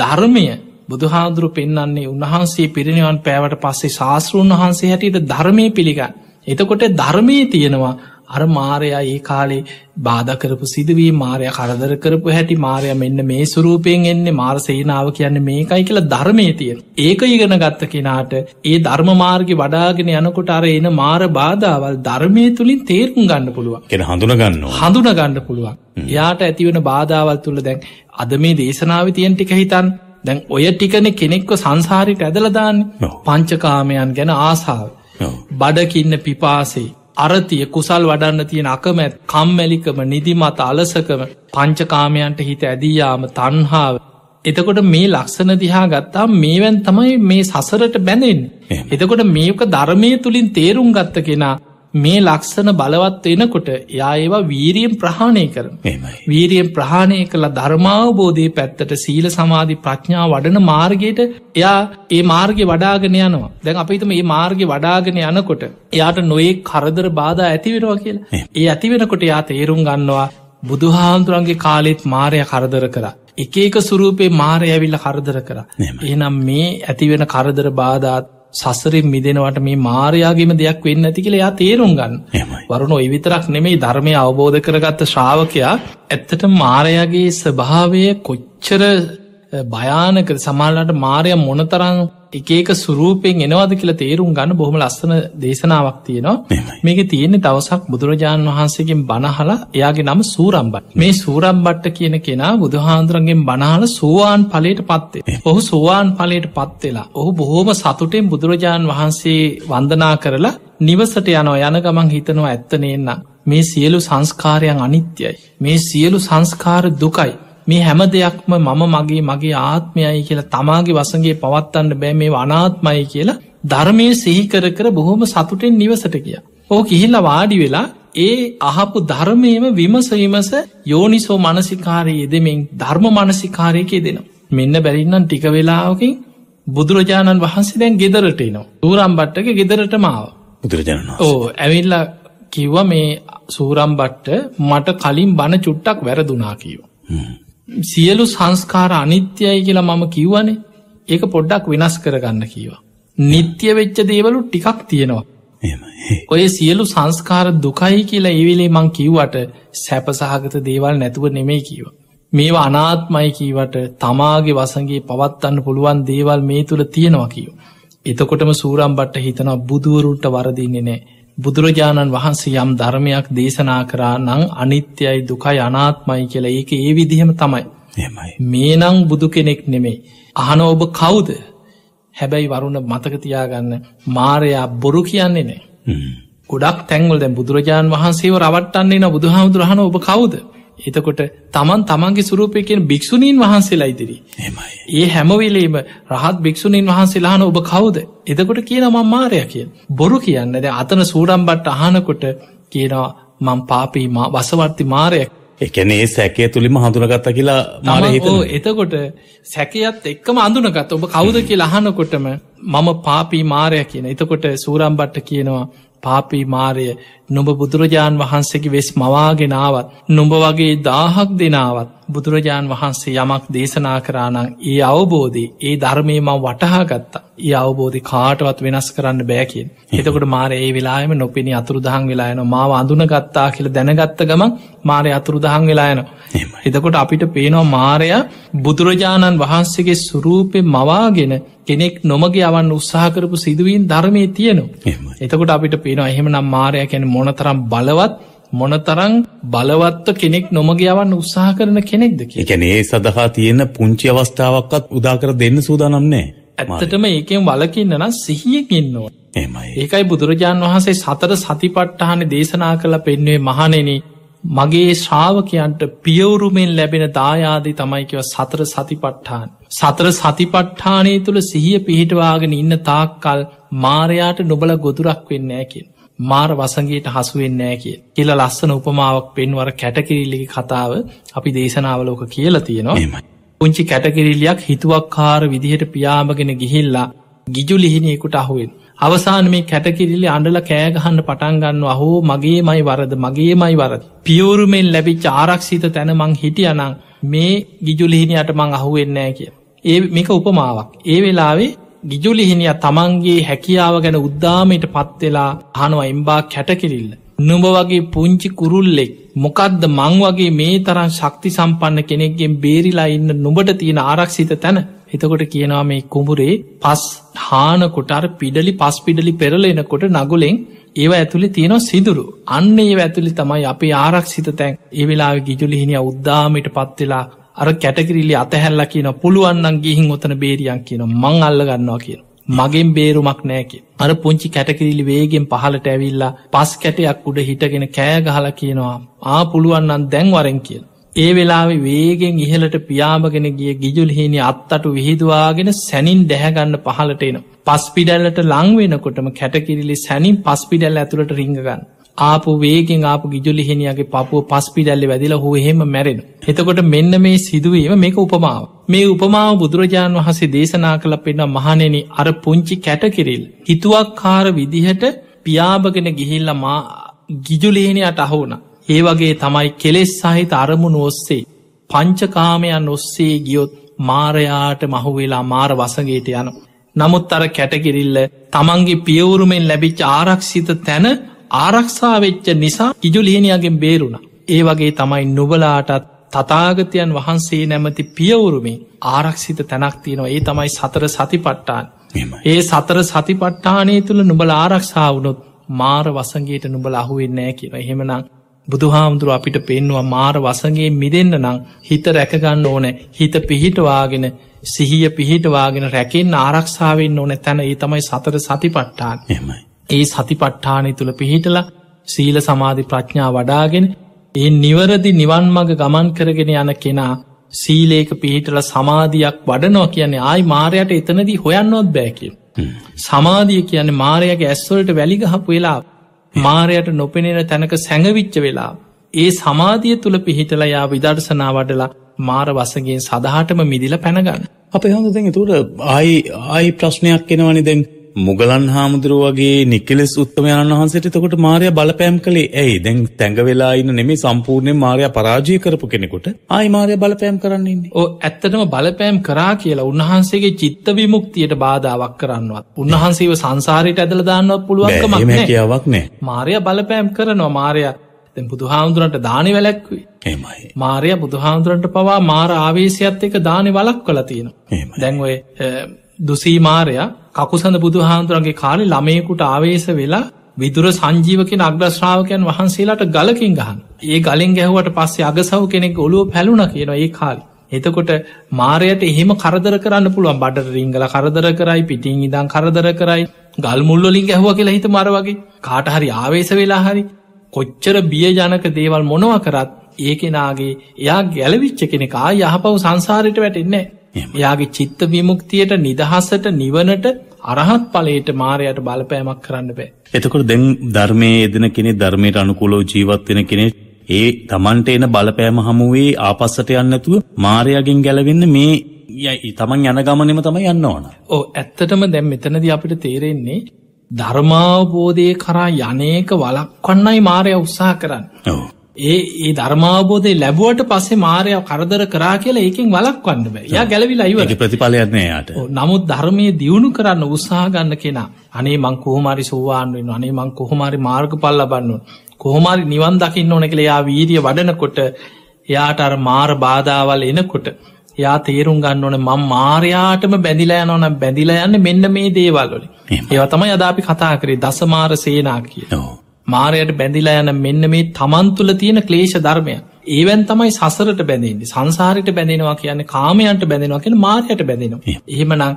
ධර්මය බුදුහාඳුරු පෙන්වන්නේ උන්වහන්සේ පිරිනිවන් පෑවට පස්සේ ශාස්ත්‍රූන් වහන්සේ හැටියට ධර්මයේ පිළිගන්න. එතකොට ධර්මයේ තියෙනවා අර මාරයා ඒ කාලේ බාධා කරපු සිදුවීම්, මාරයා කරදර කරපු හැටි, මාරයා මෙන්න මේ ස්වරූපයෙන් එන්නේ, මාර සේනාව කියන්නේ මේකයි කියලා ධර්මයේ තියෙන. ඒක ඉගෙන ගත්ත කෙනාට ඒ ධර්ම මාර්ගේ වඩාගෙන යනකොට අර එන මාර බාධාවල් ධර්මයේ තුලින් තේරුම් ගන්න පුළුවන්. කියන හඳුනා ගන්න පුළුවන්. එයාට ඇති වෙන බාධාවල් තුල දැන් අද මේ දේශනාවේ තියෙන ටික හිතන්න. දැන් ඔය ටිකනේ කෙනෙක්ව සංසාරයට ඇදලා දාන්නේ. පංචකාමයන් ගැන ආසාව, බඩකින්න පිපාසෙයි, අරතිය, කුසල් වඩන්න තියෙන අකමැත්, කම්මැලිකම, නිදිමත, අලසකම, පංචකාමයන්ට හිත ඇදී යාම, තණ්හාව. එතකොට මේ ලක්ෂණ දිහා ගත්තාම මේවෙන් තමයි මේ සසරට බැඳෙන්නේ. එතකොට මේක ධර්මයේ තුලින් තේරුම් ගත්ත කෙනා මේ ලක්ෂණ බලවත් වෙනකොට එයා ඒවා වීරියෙන් ප්‍රහාණය කරනවා. වීරියෙන් ප්‍රහාණය කළා ධර්මාවබෝධයේ පැත්තට, සීල සමාධි ප්‍රඥා වඩන මාර්ගයට එයා ඒ මාර්ගේ වඩාගෙන යනවා. දැන් අපි හිතමු මේ මාර්ගේ වඩාගෙන යනකොට එයාට නොයෙක් කරදර බාධා ඇති වෙනවා කියලා. ඒ ඇති වෙනකොට එයා තේරුම් ගන්නවා බුදුහාමුදුරන්ගේ කාලෙත් මාරයා කරදර කළා. එක එක ස්වරූපේ මාරයා ඇවිල්ලා කරදර කළා. එහෙනම් මේ ඇති වෙන කරදර බාධාත් සසරින් මිදෙනවට මේ මාරයාගේම දෙයක් වෙන්න ඇති කියලා එයා තේරුම් ගන්න. වරුණ ඔය විතරක් නෙමෙයි ධර්මය අවබෝධ කරගත්ත ශ්‍රාවකයා ඇත්තට මාරයාගේ ස්වභාවය කොච්චර භයානකද, සමාලලට මාරයා මොනතරම් එක එක ස්වරූපයෙන් එනවද කියලා තේරුම් ගන්න බොහොම ලස්සන දේශනාවක් තියෙනවා. මේකේ තියෙන්නේ දවසක් බුදුරජාණන් වහන්සේගෙන් බණ අහලා, එයාගේ නම සූරම්බට්ට. මේ සූරම්බට්ට කියන කෙනා බුදුහාඳුරන්ගෙන් බණ අහලා සෝවාන් ඵලයටපත් වෙනවා. ඔහු සෝවාන් ඵලයටපත් වෙලා ඔහු බොහොම සතුටින් බුදුරජාණන් වහන්සේ වන්දනා කරලා නිවසට යනවා. යන ගමන් හිතනවා ඇත්ත නේන්න මේ සියලු සංස්කාරයන් අනිත්‍යයි, මේ සියලු සංස්කාර දුකයි, මේ හැම දෙයක්ම මම මගේ මගේ ආත්මයයි කියලා තමාගේ වසඟේ පවත්වන්න බෑ, මේ අනාත්මයි කියලා ධර්මයේ සිහි කර කර බොහොම සතුටෙන් නිවසට ගියා. ඕ කිහිල්ලා වාඩි වෙලා ඒ අහපු ධර්මයේම විමස යෝනිසෝ මනසිකාරයේ යෙදෙමින් ධර්ම මනසිකාරයක යෙදෙනවා. මෙන්න බැරිනම් ටික වෙලාවකින් බුදුරජාණන් වහන්සේ දැන් ගෙදරට එනවා. සූරම්බට්ටගේ ගෙදරටම ආවා බුදුරජාණන් වහන්සේ. ඕ ඇවිල්ලා කිව්වා මේ සූරම්බට්ට මට කලින් බණ චුට්ටක් වැරදුනා කිව්වා. සියලු සංස්කාර අනිත්‍යයි කියලා මම කිව්වනේ, ඒක පොඩ්ඩක් වෙනස් කරගන්න කීවා. නිත්‍ය වෙච්ච දේවලු ටිකක් තියෙනවා. ඔය සියලු සංස්කාර දුකයි කියලා ඒ වෙලේ මං කිව්වට සැපසහගත දේවල් නැතුව නෙමෙයි කීවා. මේවා අනාත්මයි කීවට තමාගේ වසඟේ පවත්වන්න පුළුවන් දේවල් මේ තුල තියෙනවා කීවා. එතකොටම සූරම්බට්ට හිතනවා බුදුවරුන්ට වරදින්නේ නැහැ. බුදුරජාණන් වහන්සේ යම් ධර්මයක් දේශනා කරා නම් අනිත්‍යයි දුකයි අනාත්මයි කියලා ඒක ඒ විදිහම තමයි. මේ නම් බුදු කෙනෙක් නෙමෙයි. අහන ඔබ කවුද? හැබැයි වරුණ මතක තියාගන්න මාරයා බොරු කියන්නේ නෑ. ගොඩක් තැන්වල දැන් බුදුරජාණන් වහන්සේව රවට්ටන්නේ නෑ. බුදුහාමුදුර අහන ඔබ කවුද? එතකොට තමන්ගේ ස්වරූපය කියන භික්ෂුණීන් වහන්සේලා ඉදිරි. ඒ හැම වෙලේම රහත් භික්ෂුණීන් වහන්සේලා අහන ඔබ කවුද? එතකොට කියනවා මම මාරයා කියලා. බොරු කියන්නේ. දැන් අතන සූරම්බට්ට අහනකොට කියනවා මම පාපී වසවර්ති මාරයෙක්. ඒ කියන්නේ ඒ සැකය තුලින්ම හඳුනාගත්තා කියලා මාරයා හිතනවා. එතකොට සැකයත් එක්කම හඳුනාගත්ත ඔබ කවුද කියලා අහනකොටම මම පාපී මාරයා කියන. එතකොට සූරම්බට්ට කියනවා පාපී මාරය නුඹ බුදුරජාණන් වහන්සේගේ වෙස් මවාගෙන ආවත් නුඹ වගේ දාහක් දෙනාවත් බුදුරජාණන් වහන්සේ යමක් දේශනා කරානං ඒ අවබෝධී ඒ ධර්මය මං වටහාගත්තා ඒ අවබෝධි කාටවත් වෙනස් කරන්න බෑකෙන්. එතකොට මාර ඒ වෙලාම නොපෙනි අතුරුදහන් වෙලායන මාව අඳුනගත්තා කියල දැනගත්ත ගමන් මාරය අතුරුදහන් වෙලායන. එතකොට අපිට පේනවා මාරය බුදුරජාණන් වහන්සේගේ සුරූපය මවාගෙන කෙනෙක් නොමගේ අවන්න උත්සාහකරපු සිදුවීන් ධර්මය තියනවා. එතකොට අපිට පේනවා එහෙමනම් මාරය කැන මොනතරම් බලවත් මොනතරං බලවත්ව කෙනෙක් නොමගේවන් උත්සාහ කරන කෙනෙක්ද එකැන ඒ සඳහා තියෙන පුංචි අවස්ථාවක්කත් උදාකර දෙන්න සූදානම් නෑ. ඇත්තටම ඒකෙන් වලකින්න නම් සිහියකින්නවා. ඒකයි බුදුරජාණන් වහන්සේ සතර සතිපට්ටහන දේශනා කළ පෙන්වේ මහනෙන මගේ ශ්‍රාවකයන්ට පියවුරුමෙන් ලැබෙන දායාදී තමයිකව සතර සතිපට්ඨාන. සතර සතිපට්ඨානය තුළ සිහිය පිහිටවාගෙන ඉන්න තාක්කල් මාරයාට නොබල ගොදුරක් වෙන්න ෑකින්. මාර වසගේට හසුවෙන් නෑ කිය කියල ලස්සන උපමාවක් පෙන්වර කැටකිරිල්ලි කතාව අපි දේශනාවලෝක කියලා තියෙනවා. පුංචි කැටකිරිල්ලයක් හිතුවක්කාර විදිහට පියාමගෙන ගිහිල්ලා ගිජු ලිහිනියෙකුට අහුවෙන්. අවසාන මේ කැටකිරිල්ලි අඩල කෑගහන්න පටන්ගන්න අහෝ මගේ මයි වරද මගේ මයි වරද. පියවුරුමෙන් ලැබිච් ආරක්ෂිත තැන මං හිටියනං මේ ගිජුලිහිනියට මං අහුවෙන්නෑ කිය. ඒ මේක උපමාවක්. ඒ වෙලාවේ ගිජුලිහිනිය තමන්ගේ හැකියාව ගැන උද්දාමයට පත්වෙලා හනුව එම්බා කැටකිරිල්ල. නුඹ වගේ පුංචි කුරුල්ලෙක් මොකක්ද මං වගේ මේ තරන් ශක්ති සම්පන්න කෙනෙක්ගෙන් බේරිලා ඉන්න නුඹට තියෙන ආරක්ෂිත තැන. එතකොට කියනවා මේ කුඹුරේ පස් හානකොටර් පිඩලි පස් පිඩලි පෙරලෙනකොට නගුලෙන් ඒව ඇතුළි තියෙනවා සිදුරු. අන්න ඒ ඇතුළි තමයි අපේ ආරක්ෂිත තැන්. ඒ වෙලා ගිජුලිහිනිය උද්දාමයට පත්වෙලා අර කැටකිරිල්ලි අතහැල්ල කියන පුළුවන්න්නන් ගිහින් ඔතන බේරියන් කියන මං අල්ල ගන්නවා කියන. මගෙන් බේරුමක් නෑකි. අර පුංචි කැටකිරිලි වේගෙන් පහලට ඇවිල්ලා පස් කැටයක් උඩ හිටගෙන කෑගහල කියනවා ආ පුළුවන්නන් දැන්වරෙන් කියල්. ඒ වෙලාවෙ වේගෙන් ඉහලට පියාමගෙන ගිය ගිජුල්හිනි අත්තටු විහිදවාගෙන සැනින් දැහැගන්න පහලටේන. පස්පිඩැල්ලට ලංවෙනකොටම කැටකිරිලි සැනින් පස්පිඩැල්ල ඇතුළට රිංගගන්න. ආපු වේගෙන් ආපු ගිජුලිහිනියගේ පපුුව පස්පිඩැල්ලි වැදිල හෝ හෙම මැරෙන. එතකොට මෙන්න මේ සිදුවීම මේක උපමාව. මේ උපමාව බුදුරජාණන් වහසේ දේශනා කළ පෙන්න මහනෙන අර පුංචි කැටකිරිල්. හිතුවක්කාර විදිහට පියාභගෙන ගිහිල්ල මා ගිජුලිහිනියට අහුන. ඒ වගේ තමයි කෙලෙස් සහිත අරමුණ ඔස්සේ. පංචකාමයන් ඔස්සේ ගියොත් මාරයාට මහුවෙලා මාර වසගේට යනු. නමුත් අර කැටකිරිල්ල තමන්ගේ පියවුරුමෙන් ලැබිච් ආරක්ෂිත තැන ආරක්ෂාවෙච්ච නිසා ඉජුලිහිනියගෙන් බේරුණ. ඒ වගේ තමයි නුබලාටත් තතාගතයන් වහන්සේ නැමති පියවුරුමේ ආරක්ෂිත තැනක් තියෙනවා. ඒ තමයි සතර සතිපට්ටාන්. ඒ සතර සතිපට්ටානය තුළ නුබල ආරක්ෂාවනොත් මාර වසගේට නුබල අහුවෙන්නෑ කියව. එහෙමනම් බුදුහාමුදුරුව අපිට පෙන්වා මාර වසගේ මිදන්න නම් හිත රැකගන්න ඕන හිත පිහිටවාගෙන සිහිය පිහිටවාගෙන රැකෙන් ආරක්ෂාවෙන් ඕන තැන ඒ තමයි සතර සතිපට්ටාන්. එමයි. ඒ සතිපට්ඨානය තුළ පිහිටල සීල සමාධි ප්‍රඥා වඩාගෙන ඒ නිවරදි නිවන් මග ගමන් කරගෙන යන කෙනා සීලේක පිහිටල සමාධයක් වඩනෝ කියන්නේ ආයි මාරයට එතනදී හොයන්නොත් බෑකිල්. සමාධිය කියන මාරයගේ ඇස්වලට වැලිගහපු වෙලා මාරයට නොපෙනෙන තැනක සැඟවිච්ච වෙලා ඒ සමාධිය තුළ පිහිටල යා විදර්ශනා වඩලා මාර වසගෙන් සදහටම මිදිල පැනගන්න. අපේ හොඳ දෙ තුට ආයි ප්‍රශ්නයක් කෙනවනි දෙන්න. මුගලන් හාමුදුරුව වගේ නිකෙලෙස් උත්තමයණන් වහන්සට තකොට මාරය බලපෑම් කළේ ඇයි දැන් තැඟවෙලා ඉන්න නෙමේ සම්පූර්ණය මාරය පරාජය කරපු කෙනෙකුට ආයි මාරය බලපෑම් කරන්නේන්නේ. ඕ ඇත්තටම බලපෑම් කරා කියලා උන්වහන්සේගේ චිත්ත විමුක්තියට බාධාවක් කරන්නවත් උන්වහන්සේව සංසාරයට ඇදල දාන්නවත් පුළුවන්කමක්මැකියාවක් නෑ. මාරය බලපෑම් කරනවා මාරය දැ බුදු හාමුදුරන්ට දානය වැලැක්වේ. එමයි මාරය බුදු හාමුදුරන්ට පවා මාර ආවේශයත් එක දානය වලක් කළ තියෙන. දැන්වේ දුසී මාරයා කකුසඳ බුදු හාමුදුරන්ගේ කාලෙ ළමයකුට ආවේශ වෙලා විදුර සංජීවකෙන් අග්‍රශ්‍රාවකයන් වහන්සේලාට ගලකින් ගහන්. ඒ ගලින් ගැහුවට පස්සේ අගසව් කෙනෙක් ඔලුව පැලුණ කියනවා ඒ කාලි. එතකොට මාරයට එහෙම කරදර කරන්න පුළුවන් බඩට රිංගල කරදර කරයි පිටිං ඉදං කරදර කරයි ගල් මුල්ලොලින් ගැහුව කියලා හිත මර වගේ කාට හරි ආවේශ වෙලා හරි කොච්චර බිය ජනක දේවල් මොනවා කරත් ඒ කෙනාගේ එයා ගැලවිච්ච කෙනෙක ආ යහපව් සංසාරයට වැටෙන්නේ. එයාගේ චිත්ත විමුක්තියට නිදහසට නිවනට අරහත් පලයට මාරයට බලපෑමක් කරන්න බෑ. එතකොට දැන් ධර්මය එදෙන කෙනෙ ධර්මයට අනුකූලෝ ජීවත්වෙන කෙනෙ ඒ තමන්ට එන බලපෑම හමුවේ ආපස්සට යන්නතුව මාරයගෙන් ගැලවෙන්න මේ යයි තමන් යන ගමනෙම තමයි යන්න ඕන. ඕ ඇත්තටම දැම් මෙතනද අපිට තේරෙන්නේ ධර්මාවබෝධය කරා යන්නේක වළක්වන්නයි මාරයා උත්සාහ කරන්නේ. ඔව්. ඒ ධර්මාවබෝධය ලැබුවට පස්සේ මාරයා කරදර කරා කියලා ඒකෙන් වළක්වන්න බෑ. එයා ගැලවිලා ඉවරයි. ඒක ප්‍රතිඵලයක් නෑ යාට. ඔව්. නමුත් ධර්මයේ දියුණු කරන්න උත්සාහ ගන්න කෙනා අනේ මං කොහොම හරි සෝවාන් වෙන්න ඕන. අනේ මං කොහොම හරි මාර්ගඵල ලබන්න ඕන. කොහොම හරි නිවන් දකින්න ඕන කියලා එයා වීර්ය වඩනකොට එයාට අර මාර බාධාවල් එනකොට යා තේරුම් ගන්න ඕන මම මාරයාටම බැඳිලා යනවා නම් බැඳිලා යන්නේ මෙන්න මේ දේවල් වලින්. ඒවා තමයි අද අපි කතා කරේ දසමාර සේනා කියලා. ඔව්. මාරයට බැඳිලා යන මෙන්න මේ තමන් තුළ තියෙන ක්ලේශ ධර්මයන්. ඒවෙන් තමයි සසරට බැඳෙන්නේ. සංසාරයට බැඳෙනවා කියන්නේ කාමයන්ට බැඳෙනවා කියන්නේ මාරයට බැඳෙනවා. එහෙමනම්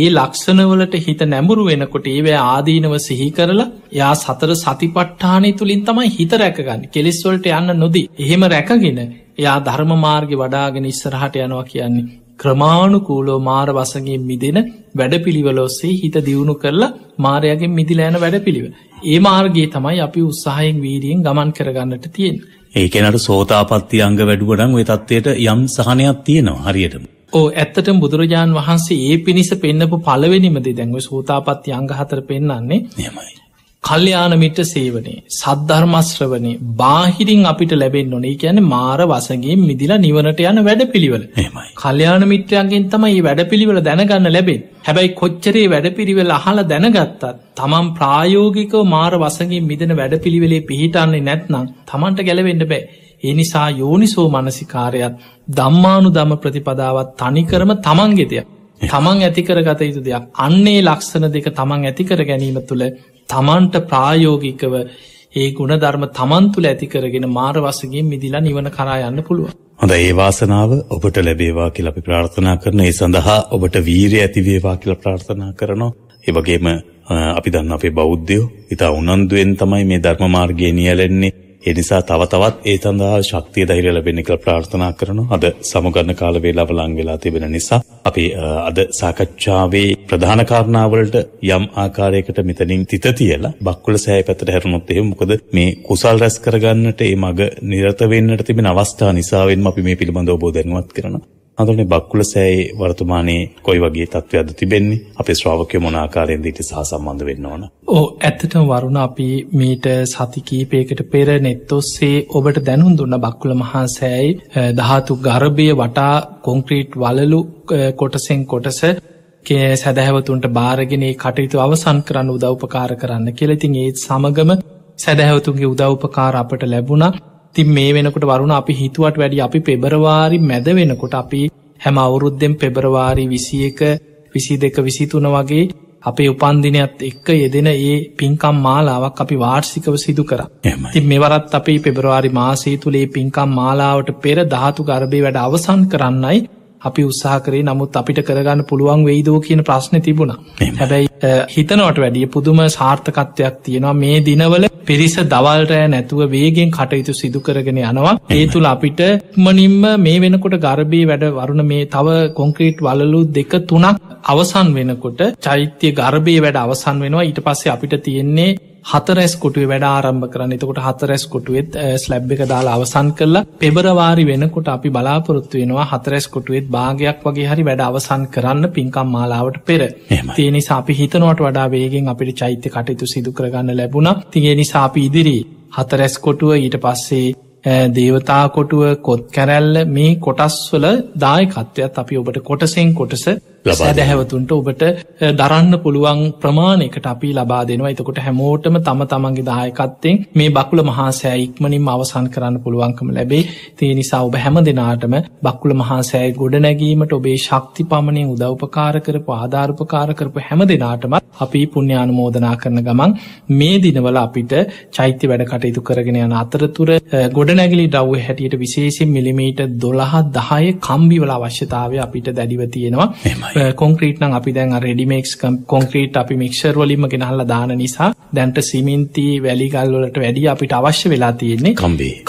ඒ ලක්ෂණවලට හිත නැඹුරු වෙනකොට ඒවැ ආදීනව සිහි කරලා යා සතර සතිපට්ඨානය තුළින් තමයි හිත රැකගන්න. කෙලෙස් වලට යන්න නොදී. එහෙම රැකගෙන එයා ධර්ම මාර්ගය වඩාගෙන ඉස්සරහට යනවා කියන්නේ ක්‍රමානුකූලව මාර වසඟෙන් මිදෙන වැඩපිළිවෙල ඔස්සේ හිත දියුණු කරලා මාරයාගෙන් මිදලා යන වැඩපිළිවෙල. ඒ මාර්ගයේ තමයි අපි උත්සාහයෙන් වීර්යයෙන් ගමන් කරගන්නට තියෙන්නේ. ඒ කෙනාට සෝතාපට්ටි අංග වැඩුවා නම් ওই தත්ත්වයට යම් සහනයක් තියෙනවා හරියටම. ඔව් ඇත්තටම බුදුරජාන් වහන්සේ ඒ පිණිස පෙන්නපු පළවෙනිම දේ දැන් ওই සෝතාපට්ටි අංග හතර පෙන්නන්නේ. එහෙමයි. කල්යාණ මිත්‍ර සේවනයේ සද්ධර්ම ශ්‍රවණේ බාහිරින් අපිට ලැබෙන්න ඕනේ. ඒ කියන්නේ මාර වසඟෙන් මිදලා නිවනට යන වැඩපිළිවෙල. එහෙමයි. කල්යාණ මිත්‍රයන්ගෙන් තමයි මේ වැඩපිළිවෙල දැනගන්න ලැබෙන්නේ. හැබැයි කොච්චර මේ වැඩපිළිවෙල අහලා දැනගත්තත් තමන් ප්‍රායෝගිකව මාර වසඟෙන් මිදෙන වැඩපිළිවෙලේ පිහිටන්නේ නැත්නම් තමන්ට ගැලවෙන්න බෑ. ඒ නිසා යෝනිසෝ මනසිකාරයත් ධම්මානුධම්ම ප්‍රතිපදාවත් තනිකරම තමන්ගේ දෙයක්. තමන් ඇති කරගත යුතු දෙයක්. අන්නේ ලක්ෂණ දෙක තමන් ඇති කර ගැනීම තුළ තමන්ට ප්‍රායෝගිකව ඒ ගුණධර්ම තමන් තුළ ඇති කරගෙන මාර වසඟෙන් මිදලා නිවන කරා යන්න පුළුවන්. හොඳ ඒ වාසනාව ඔබට ලැබේවා කියලා අපි ප්‍රාර්ථනා කරනවා. ඒ සඳහා ඔබට වීරිය ඇති වේවා කියලා ප්‍රාර්ථනා කරනවා. ඒ වගේම අපි දන්න අපේ බෞද්ධයෝ ඉතා උනන්දුවෙන් තමයි මේ ධර්ම මාර්ගයේ නියැලෙන්නේ. ඒ නිසා තව තවත් ඒ සඳහා ශක්තිය ධෛර්ය ලැබෙන්න කියලා ප්‍රාර්ථනා කරනවා. අද සමුගන්න කාල වේලාව ලඟ වෙලා තිබෙන නිසා අපි අද සාකච්ඡාවේ ප්‍රධාන කාරණාවලට යම් ආකාරයකට මෙතනින් තිත තියලා බක්කුල සෑය පැත්තට හැරුණොත් එහෙම මොකද මේ කුසල් රැස් කරගන්නට මේ මග නිරත වෙන්නට තිබෙන අවස්ථා නිසාවෙන්ම අපි මේ පිළිබඳව ඔබ දැනුවත් කරනවා. අතෝනේ බක්කුල සෑයේ වර්තමානයේ කොයි වගේ තත්ත්වයක්ද තිබෙන්නේ? අපේ ශ්‍රාවකයෝ මොන ආකාරයෙන්ද ඊට සහසම්බන්ධ වෙන්න ඕන? ඔව් ඇත්තටම වරුණ අපි මීට සති කීපයකට පෙර net ඔස්සේ ඔබට දැනුම් දුන්න බක්කුල මහා සෑයේ ධාතු ගර්භය වටා කොන්ක්‍රීට් වලලු කොටසෙන් කොටස සැදැහැවතුන්ට බාරගෙන ඒ කටයුතු අවසන් කරන්න උදව්පකාර කරන්න කියලා. ඉතින් ඒත් සමගම සැදැහැවතුන්ගේ උදව්පකාර අපට ලැබුණා. ඉතින් මේ වෙනකොට වරුණ අපි හිතුවට වැඩිය අපි පෙබරවාරි මැද වෙනකොට අපි හැම අවුරුද්දෙන් පෙබරවාරි 21 22 23 වගේ අපේ උපන්දිනයත් එක්ක යෙදෙන ඒ පින්කම් මාලාවක් අපි වාර්ෂිකව සිදු කරා. ඉතින් මේ වරත් අපි පෙබරවාරි මාසයේ තුල මේ පින්කම් මාලාවට පෙර ධාතු ගර්භයේ වැඩ අවසන් කරන්නයි අපි උත්සාහ කරේ. නමුත් අපිට කරගන්න පුළුවන් වෙයිද කියන ප්‍රශ්නේ තිබුණා. හැබැයි හිතනවට වැඩිය පුදුම සාර්ථකත්වයක් තියෙනවා මේ දිනවල. පිරිස දවල් රැ නැතුව වේගෙන් කටයුතු සිදු කරගෙන යනවා. ඒ තුල අපිට ඉක්මනින්ම මේ වෙනකොට ගර්භයේ වැඩ වරුණ මේ තව කොන්ක්‍රීට් වලලු 2-3ක් අවසන් වෙනකොට චෛත්‍ය ගර්භයේ වැඩ අවසන් වෙනවා. ඊට පස්සේ අපිට තියෙන්නේ 4S කොටුවේ වැඩ ආරම්භ කරන්න. එතකොට 4S කොටුවෙත් ස්ලැබ් එක දාලා අවසන් කළා. පෙබරවාරි වෙනකොට අපි බලාපොරොත්තු වෙනවා 4S කොටුවෙත් භාගයක් වගේ හරි වැඩ අවසන් කරන්න පින්කම් මාලාවට පෙර. ඒ නිසා අපි හිතනවට වඩා වේගෙන් අපිට චෛත්‍ය කටයුතු සිදු කරගන්න ලැබුණා. ඒ නිසා අපි ඉදිරි 4S කොටුව ඊට පස්සේ දේවතා කොටුව කොත් කැරැල්ල මේ කොටස්වල දායකත්වයක් අපි ඔබට කොටසෙන් කොටස සැදැහැවතුන්ට ඔබට දරන්න පුළුවන් ප්‍රමාණයකට අපි ලබා දෙනවා. එතකොට හැමෝටම තම තමන්ගේ දායකත්වයෙන් මේ බක්කුල මහා සෑය ඉක්මනින්ම අවසන් කරන්න පුළුවන්කම ලැබේ. ඒ නිසා ඔබ හැම දිනාටම බක්කුල මහා සෑය ගොඩනැගීමට ඔබේ ශක්ති පමණින් උදව්පකාර කරපු ආධාරපකාර කරපු හැම දිනාටම අපි පුණ්‍යානුමෝදනා කරන ගමන් මේ දිනවල අපිට චෛත්‍ය වැඩ කටයුතු කරගෙන යන අතරතුර ගොඩනැගිලි ද්‍රව්‍ය හැටියට විශේෂයෙන් මිලිමීටර් 12-10 කම්බි වල අවශ්‍යතාවය අපිට දැඩිව තියෙනවා. කොන්ක්‍රීට් නම් අපි දැන් රෙඩිමේක්ස් කොන්ක්‍රීට් අපි මික්ෂර් වලින්ම ගෙනහලා දාන නිසා දැන්ට සිමෙන්ති වැලි ගල් වලට වැඩිය අපිට අවශ්‍ය වෙලා තියෙන්නේ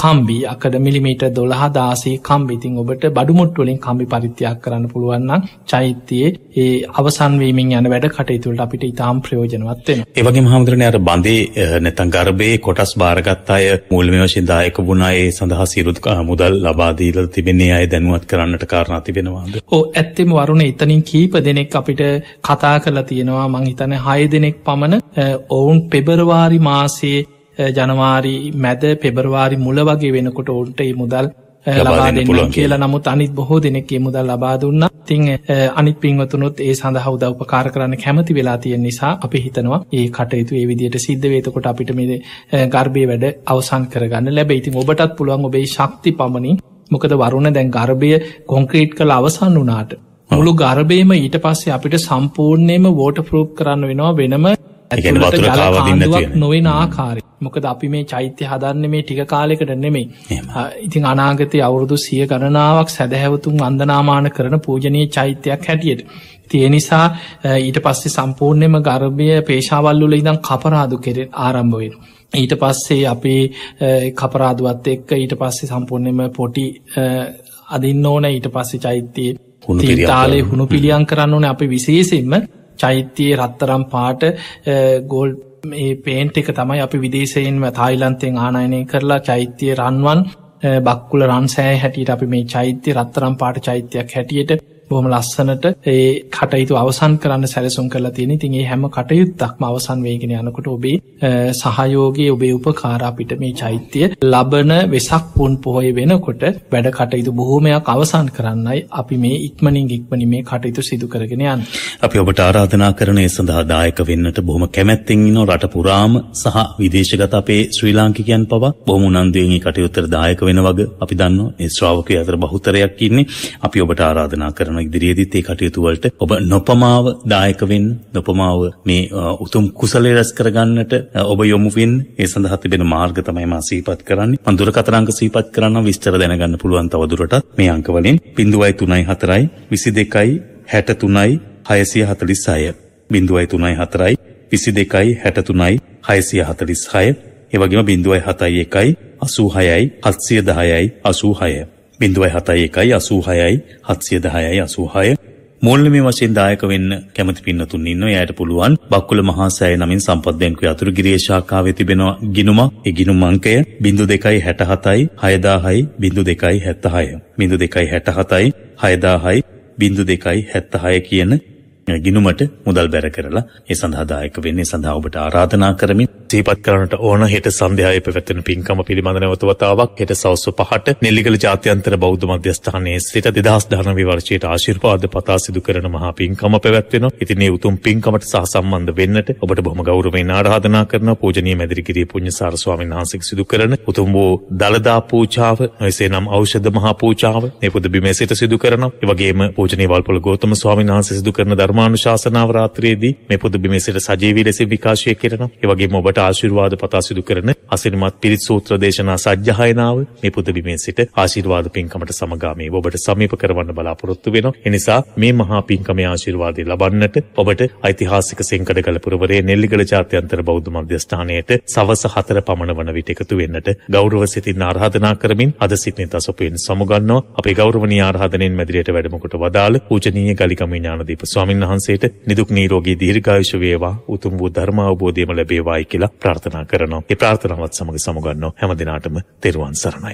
කම්බි අකඩ මිලිමීටර් 12-16 කම්බි. ඉතින් ඔබට බඩු මුට්ටු වලින් කම්බි පරිත්‍යාග කරන්න පුළුවන් නම් චෛත්‍යයේ ඒ අවසන් වීමෙන් යන වැඩ කටයුතු වලට අපිට ඊටාම් ප්‍රයෝජනවත් වෙනවා. ඒ වගේම හැමදෙරනේ අර බඳේ නැත්නම් ගර්භයේ කොටස් බාරගත් අය මූලික වශයෙන් දායක වුණා. ඒ සඳහා සියලු මුදල් ලබා දීලා තිබෙන අය දැනුවත් කරන්නට කාරණා තිබෙනවා. ඔව් ඇත්තෙම වරුණ එතනින් කීප දෙනෙක් අපිට කතා කරලා තියෙනවා. මං හිතන්නේ 6 දෙනෙක් පමණ ඔවුන් පෙබරවාරි මාසයේ ජනවාරි මැද පෙබරවාරි මුල වගේ වෙනකොට ඔවුන්ට මේ මුදල් ලබා දෙන්න කියලා. නමුත් අනිත් බොහෝ දෙනෙක් මේ මුදල් ලබා දුන්නා. ඉතින් අනිත් පින්වතුනුත් ඒ සඳහා උදව් උපකාර කරන්න කැමති වෙලා තියෙන නිසා අපි හිතනවා මේ කටයුතු මේ විදිහට සිද්ධ වේ. එතකොට අපිට මේ ගර්භයේ වැඩ අවසන් කරගන්න ලැබෙයි. ඉතින් ඔබටත් පුළුවන් ඔබේ ශක්ති පමණින්. මොකද වරුණ දැන් ගර්භය කොන්ක්‍රීට් කරලා අවසන් වුණාට මුළු ගර්භයම ඊට පස්සේ අපිට සම්පූර්ණයෙන්ම වෝටර් ප්‍රූෆ් කරන්න වෙනවා වෙනම ඇතුළට නොවන ආකාරයෙන්. මොකද අපි මේ චෛත්‍ය හදන්නේ මේ ටික කාලයකට නෙමෙයි. ඉතින් අනාගතයේ අවුරුදු 100 ගණනාවක් සදහැවතුන් වන්දනාමාන කරන පූජනීය චෛත්‍යයක් හැටියට. ඒ නිසා ඊට පස්සේ සම්පූර්ණයෙන්ම ගර්භය පේශාවල් වල ඉඳන් කපරාදු කෙරෙන් ආරම්භ වෙනවා. ඊට පස්සේ අපේ කපරාදුවත් එක්ක ඊට පස්සේ සම්පූර්ණයෙන්ම පොටි අදින්න ඕන. ඊට පස්සේ චෛත්‍යයේ තීතාලේ හුණු පිළියම් කරන්න ඕනේ. අපි විශේෂයෙන්ම චෛත්‍යයේ රත්තරම් පාට ගෝල් මේ පේන්ට් එක තමයි අපි විදේශයෙන්ම තායිලන්තයෙන් ආනයනය කරලා චෛත්‍ය රන්වන් බක්කුල රන්සෑය හැටියට අපි මේ චෛත්‍ය රත්තරම් පාට චෛත්‍යයක් හැටියට බොහොම ලස්සනට ඒ කටයුතු අවසන් කරන්න සැලසුම් කරලා තියෙන. ඉතින් මේ හැම කටයුත්තක්ම අවසන් වෙගෙන යනකොට ඔබේ සහයෝගය ඔබේ උපකාර අපිට මේ චෛත්‍ය ලබන වෙසක් පුන් පොහොය වෙනකොට වැඩ කටයුතු බොහොමයක් අවසන් කරන්නයි අපි මේ ඉක්මනින් මේ කටයුතු සිදු කරගෙන යන්නේ. අපි ඔබට ආරාධනා කරන ඒ සඳහා දායක වෙන්නට බොහොම කැමැත්තෙන් ඉනෝ රට පුරාම සහ විදේශගත අපේ ශ්‍රී ලාංකිකයන් පවා බොහොම උනන්දුවෙන් මේ කටයුත්තට දායක වෙන වගේ අපි දන්නවා. ඒ ශ්‍රාවකයන් අතර බහුතරයක් ඉන්නේ. අපි ඔබට ආරාධනා කරන ඉදිරියේදීත් ඒ කටයුතු වලට ඔබ නොපමාව දායක වෙන්න, නොපමාව මේ උතුම් කුසලයේ රැස් කරගන්නට ඔබ යොමු වෙන්න. ඒ සඳහා තිබෙන මාර්ග තමයි මා සිහිපත් කරන්නේ. මම දුරකථන අංක සිහිපත් කරනවා. විස්තර දැනගන්න පුළුවන් තව දුරටත් මේ අංක වලින් 034 22 63 646 034 22 63 646 ඒ වගේම 071 86 710 86 071 86 710 86 මූල්‍යමය වශයෙන් දායක වෙන්න කැමති පින්නතුන් ඉන්නවා. එයාට පුළුවන් බක්කුල මහා සෑය නමින් සම්පත් බැංකුවේ අතුරුගිරිය ශාඛාවේ තිබෙන ගිණුමක්. ඒ ගිණුම අංකය 0267 6000යි 0276 0267 6000යි 0276 කියන ගිණුමට මුදල් බැර කරලා ඒ සඳහා දායක වෙන්නේ. සඳහා ඔබට ආරාධනා කරමින් සිහිපත් කරන්නට ඕන හෙට සන්ධ්‍යායේ පැවැත්වෙන පින්කම පිළිබඳ නැවත වතාවක් හෙට සවස් 5ට නෙල්ලිගල ජාත්‍යන්තර බෞද්ධ මධ්‍යස්ථානයේ සිට 2019 වර්ෂයට ආශිර්වාද පතා සිදු කරන මහා පින්කම පැවැත්වෙනවා. ඉතින් මේ උතුම් පින්කමට සහ සම්බන්ධ වෙන්නට ඔබට බොහොම ගෞරවයෙන් ආරාධනා කරනවා. පූජනීය මැදිරිගිරිය පුණ්‍යසාර ස්වාමීන් වහන්සේ සිදු කරන උතුම් වූ දළදා පූජාව, එසේනම් ඖෂධ මහා පූජාව මේ පොද බිමේ සිට සිදු කරනවා. ඒ වගේම පූජනීය වල්පොල ගෞතම ස්වාමීන් වහන්සේ සිදු කරන ධර්මානුශාසනාව රාත්‍රියේදී මේ පොදු බිමේ සිට සජීවී ලෙස විකාශය කරනවා. ඒ වගේම ඔබට ආශිර්වාද පතා සිදු කරන අසිරිමත් පිරිත් සූත්‍ර දේශනා සජ්ජායනාව මේ පොදු බිමේ සිට ආශිර්වාද පින්කමට සමගාමීව ඔබට සමීප කරවන්න බලාපොරොත්තු වෙනවා. ඒ නිසා මේ මහා පින්කමේ ආශිර්වාදය ලබන්නට ඔබට ඓතිහාසික සෙන්කඩගල පුරවරයේ නෙල්ලිගල ජාත්‍යන්තර බෞද්ධ මධ්‍යස්ථානයේට සවස 4 පමණ වන විට එකතු වෙන්නට ගෞරව සිතින් ආරාධනා කරමින් අද සිටින දසපෙන් සමුගන්නවා. අපේ ගෞරවනීය ආරාධනෙන් මැදිරියට වැඩම කොට වදාළ පූජනීය ගලිකම ඥානදීප ස්වාමීන් වහන්සේට නිදුක් නිරෝගී දීර්ඝායුෂ වේවා, උතුම් වූ ධර්ම අවබෝධයම ලැබේවායි කියලා ප්‍රාර්ථනා කරනවා. ඒ ප්‍රාර්ථනාවත් සමග සමුගන්නවා. හැම දිනාටම තෙරුවන් සරණයි.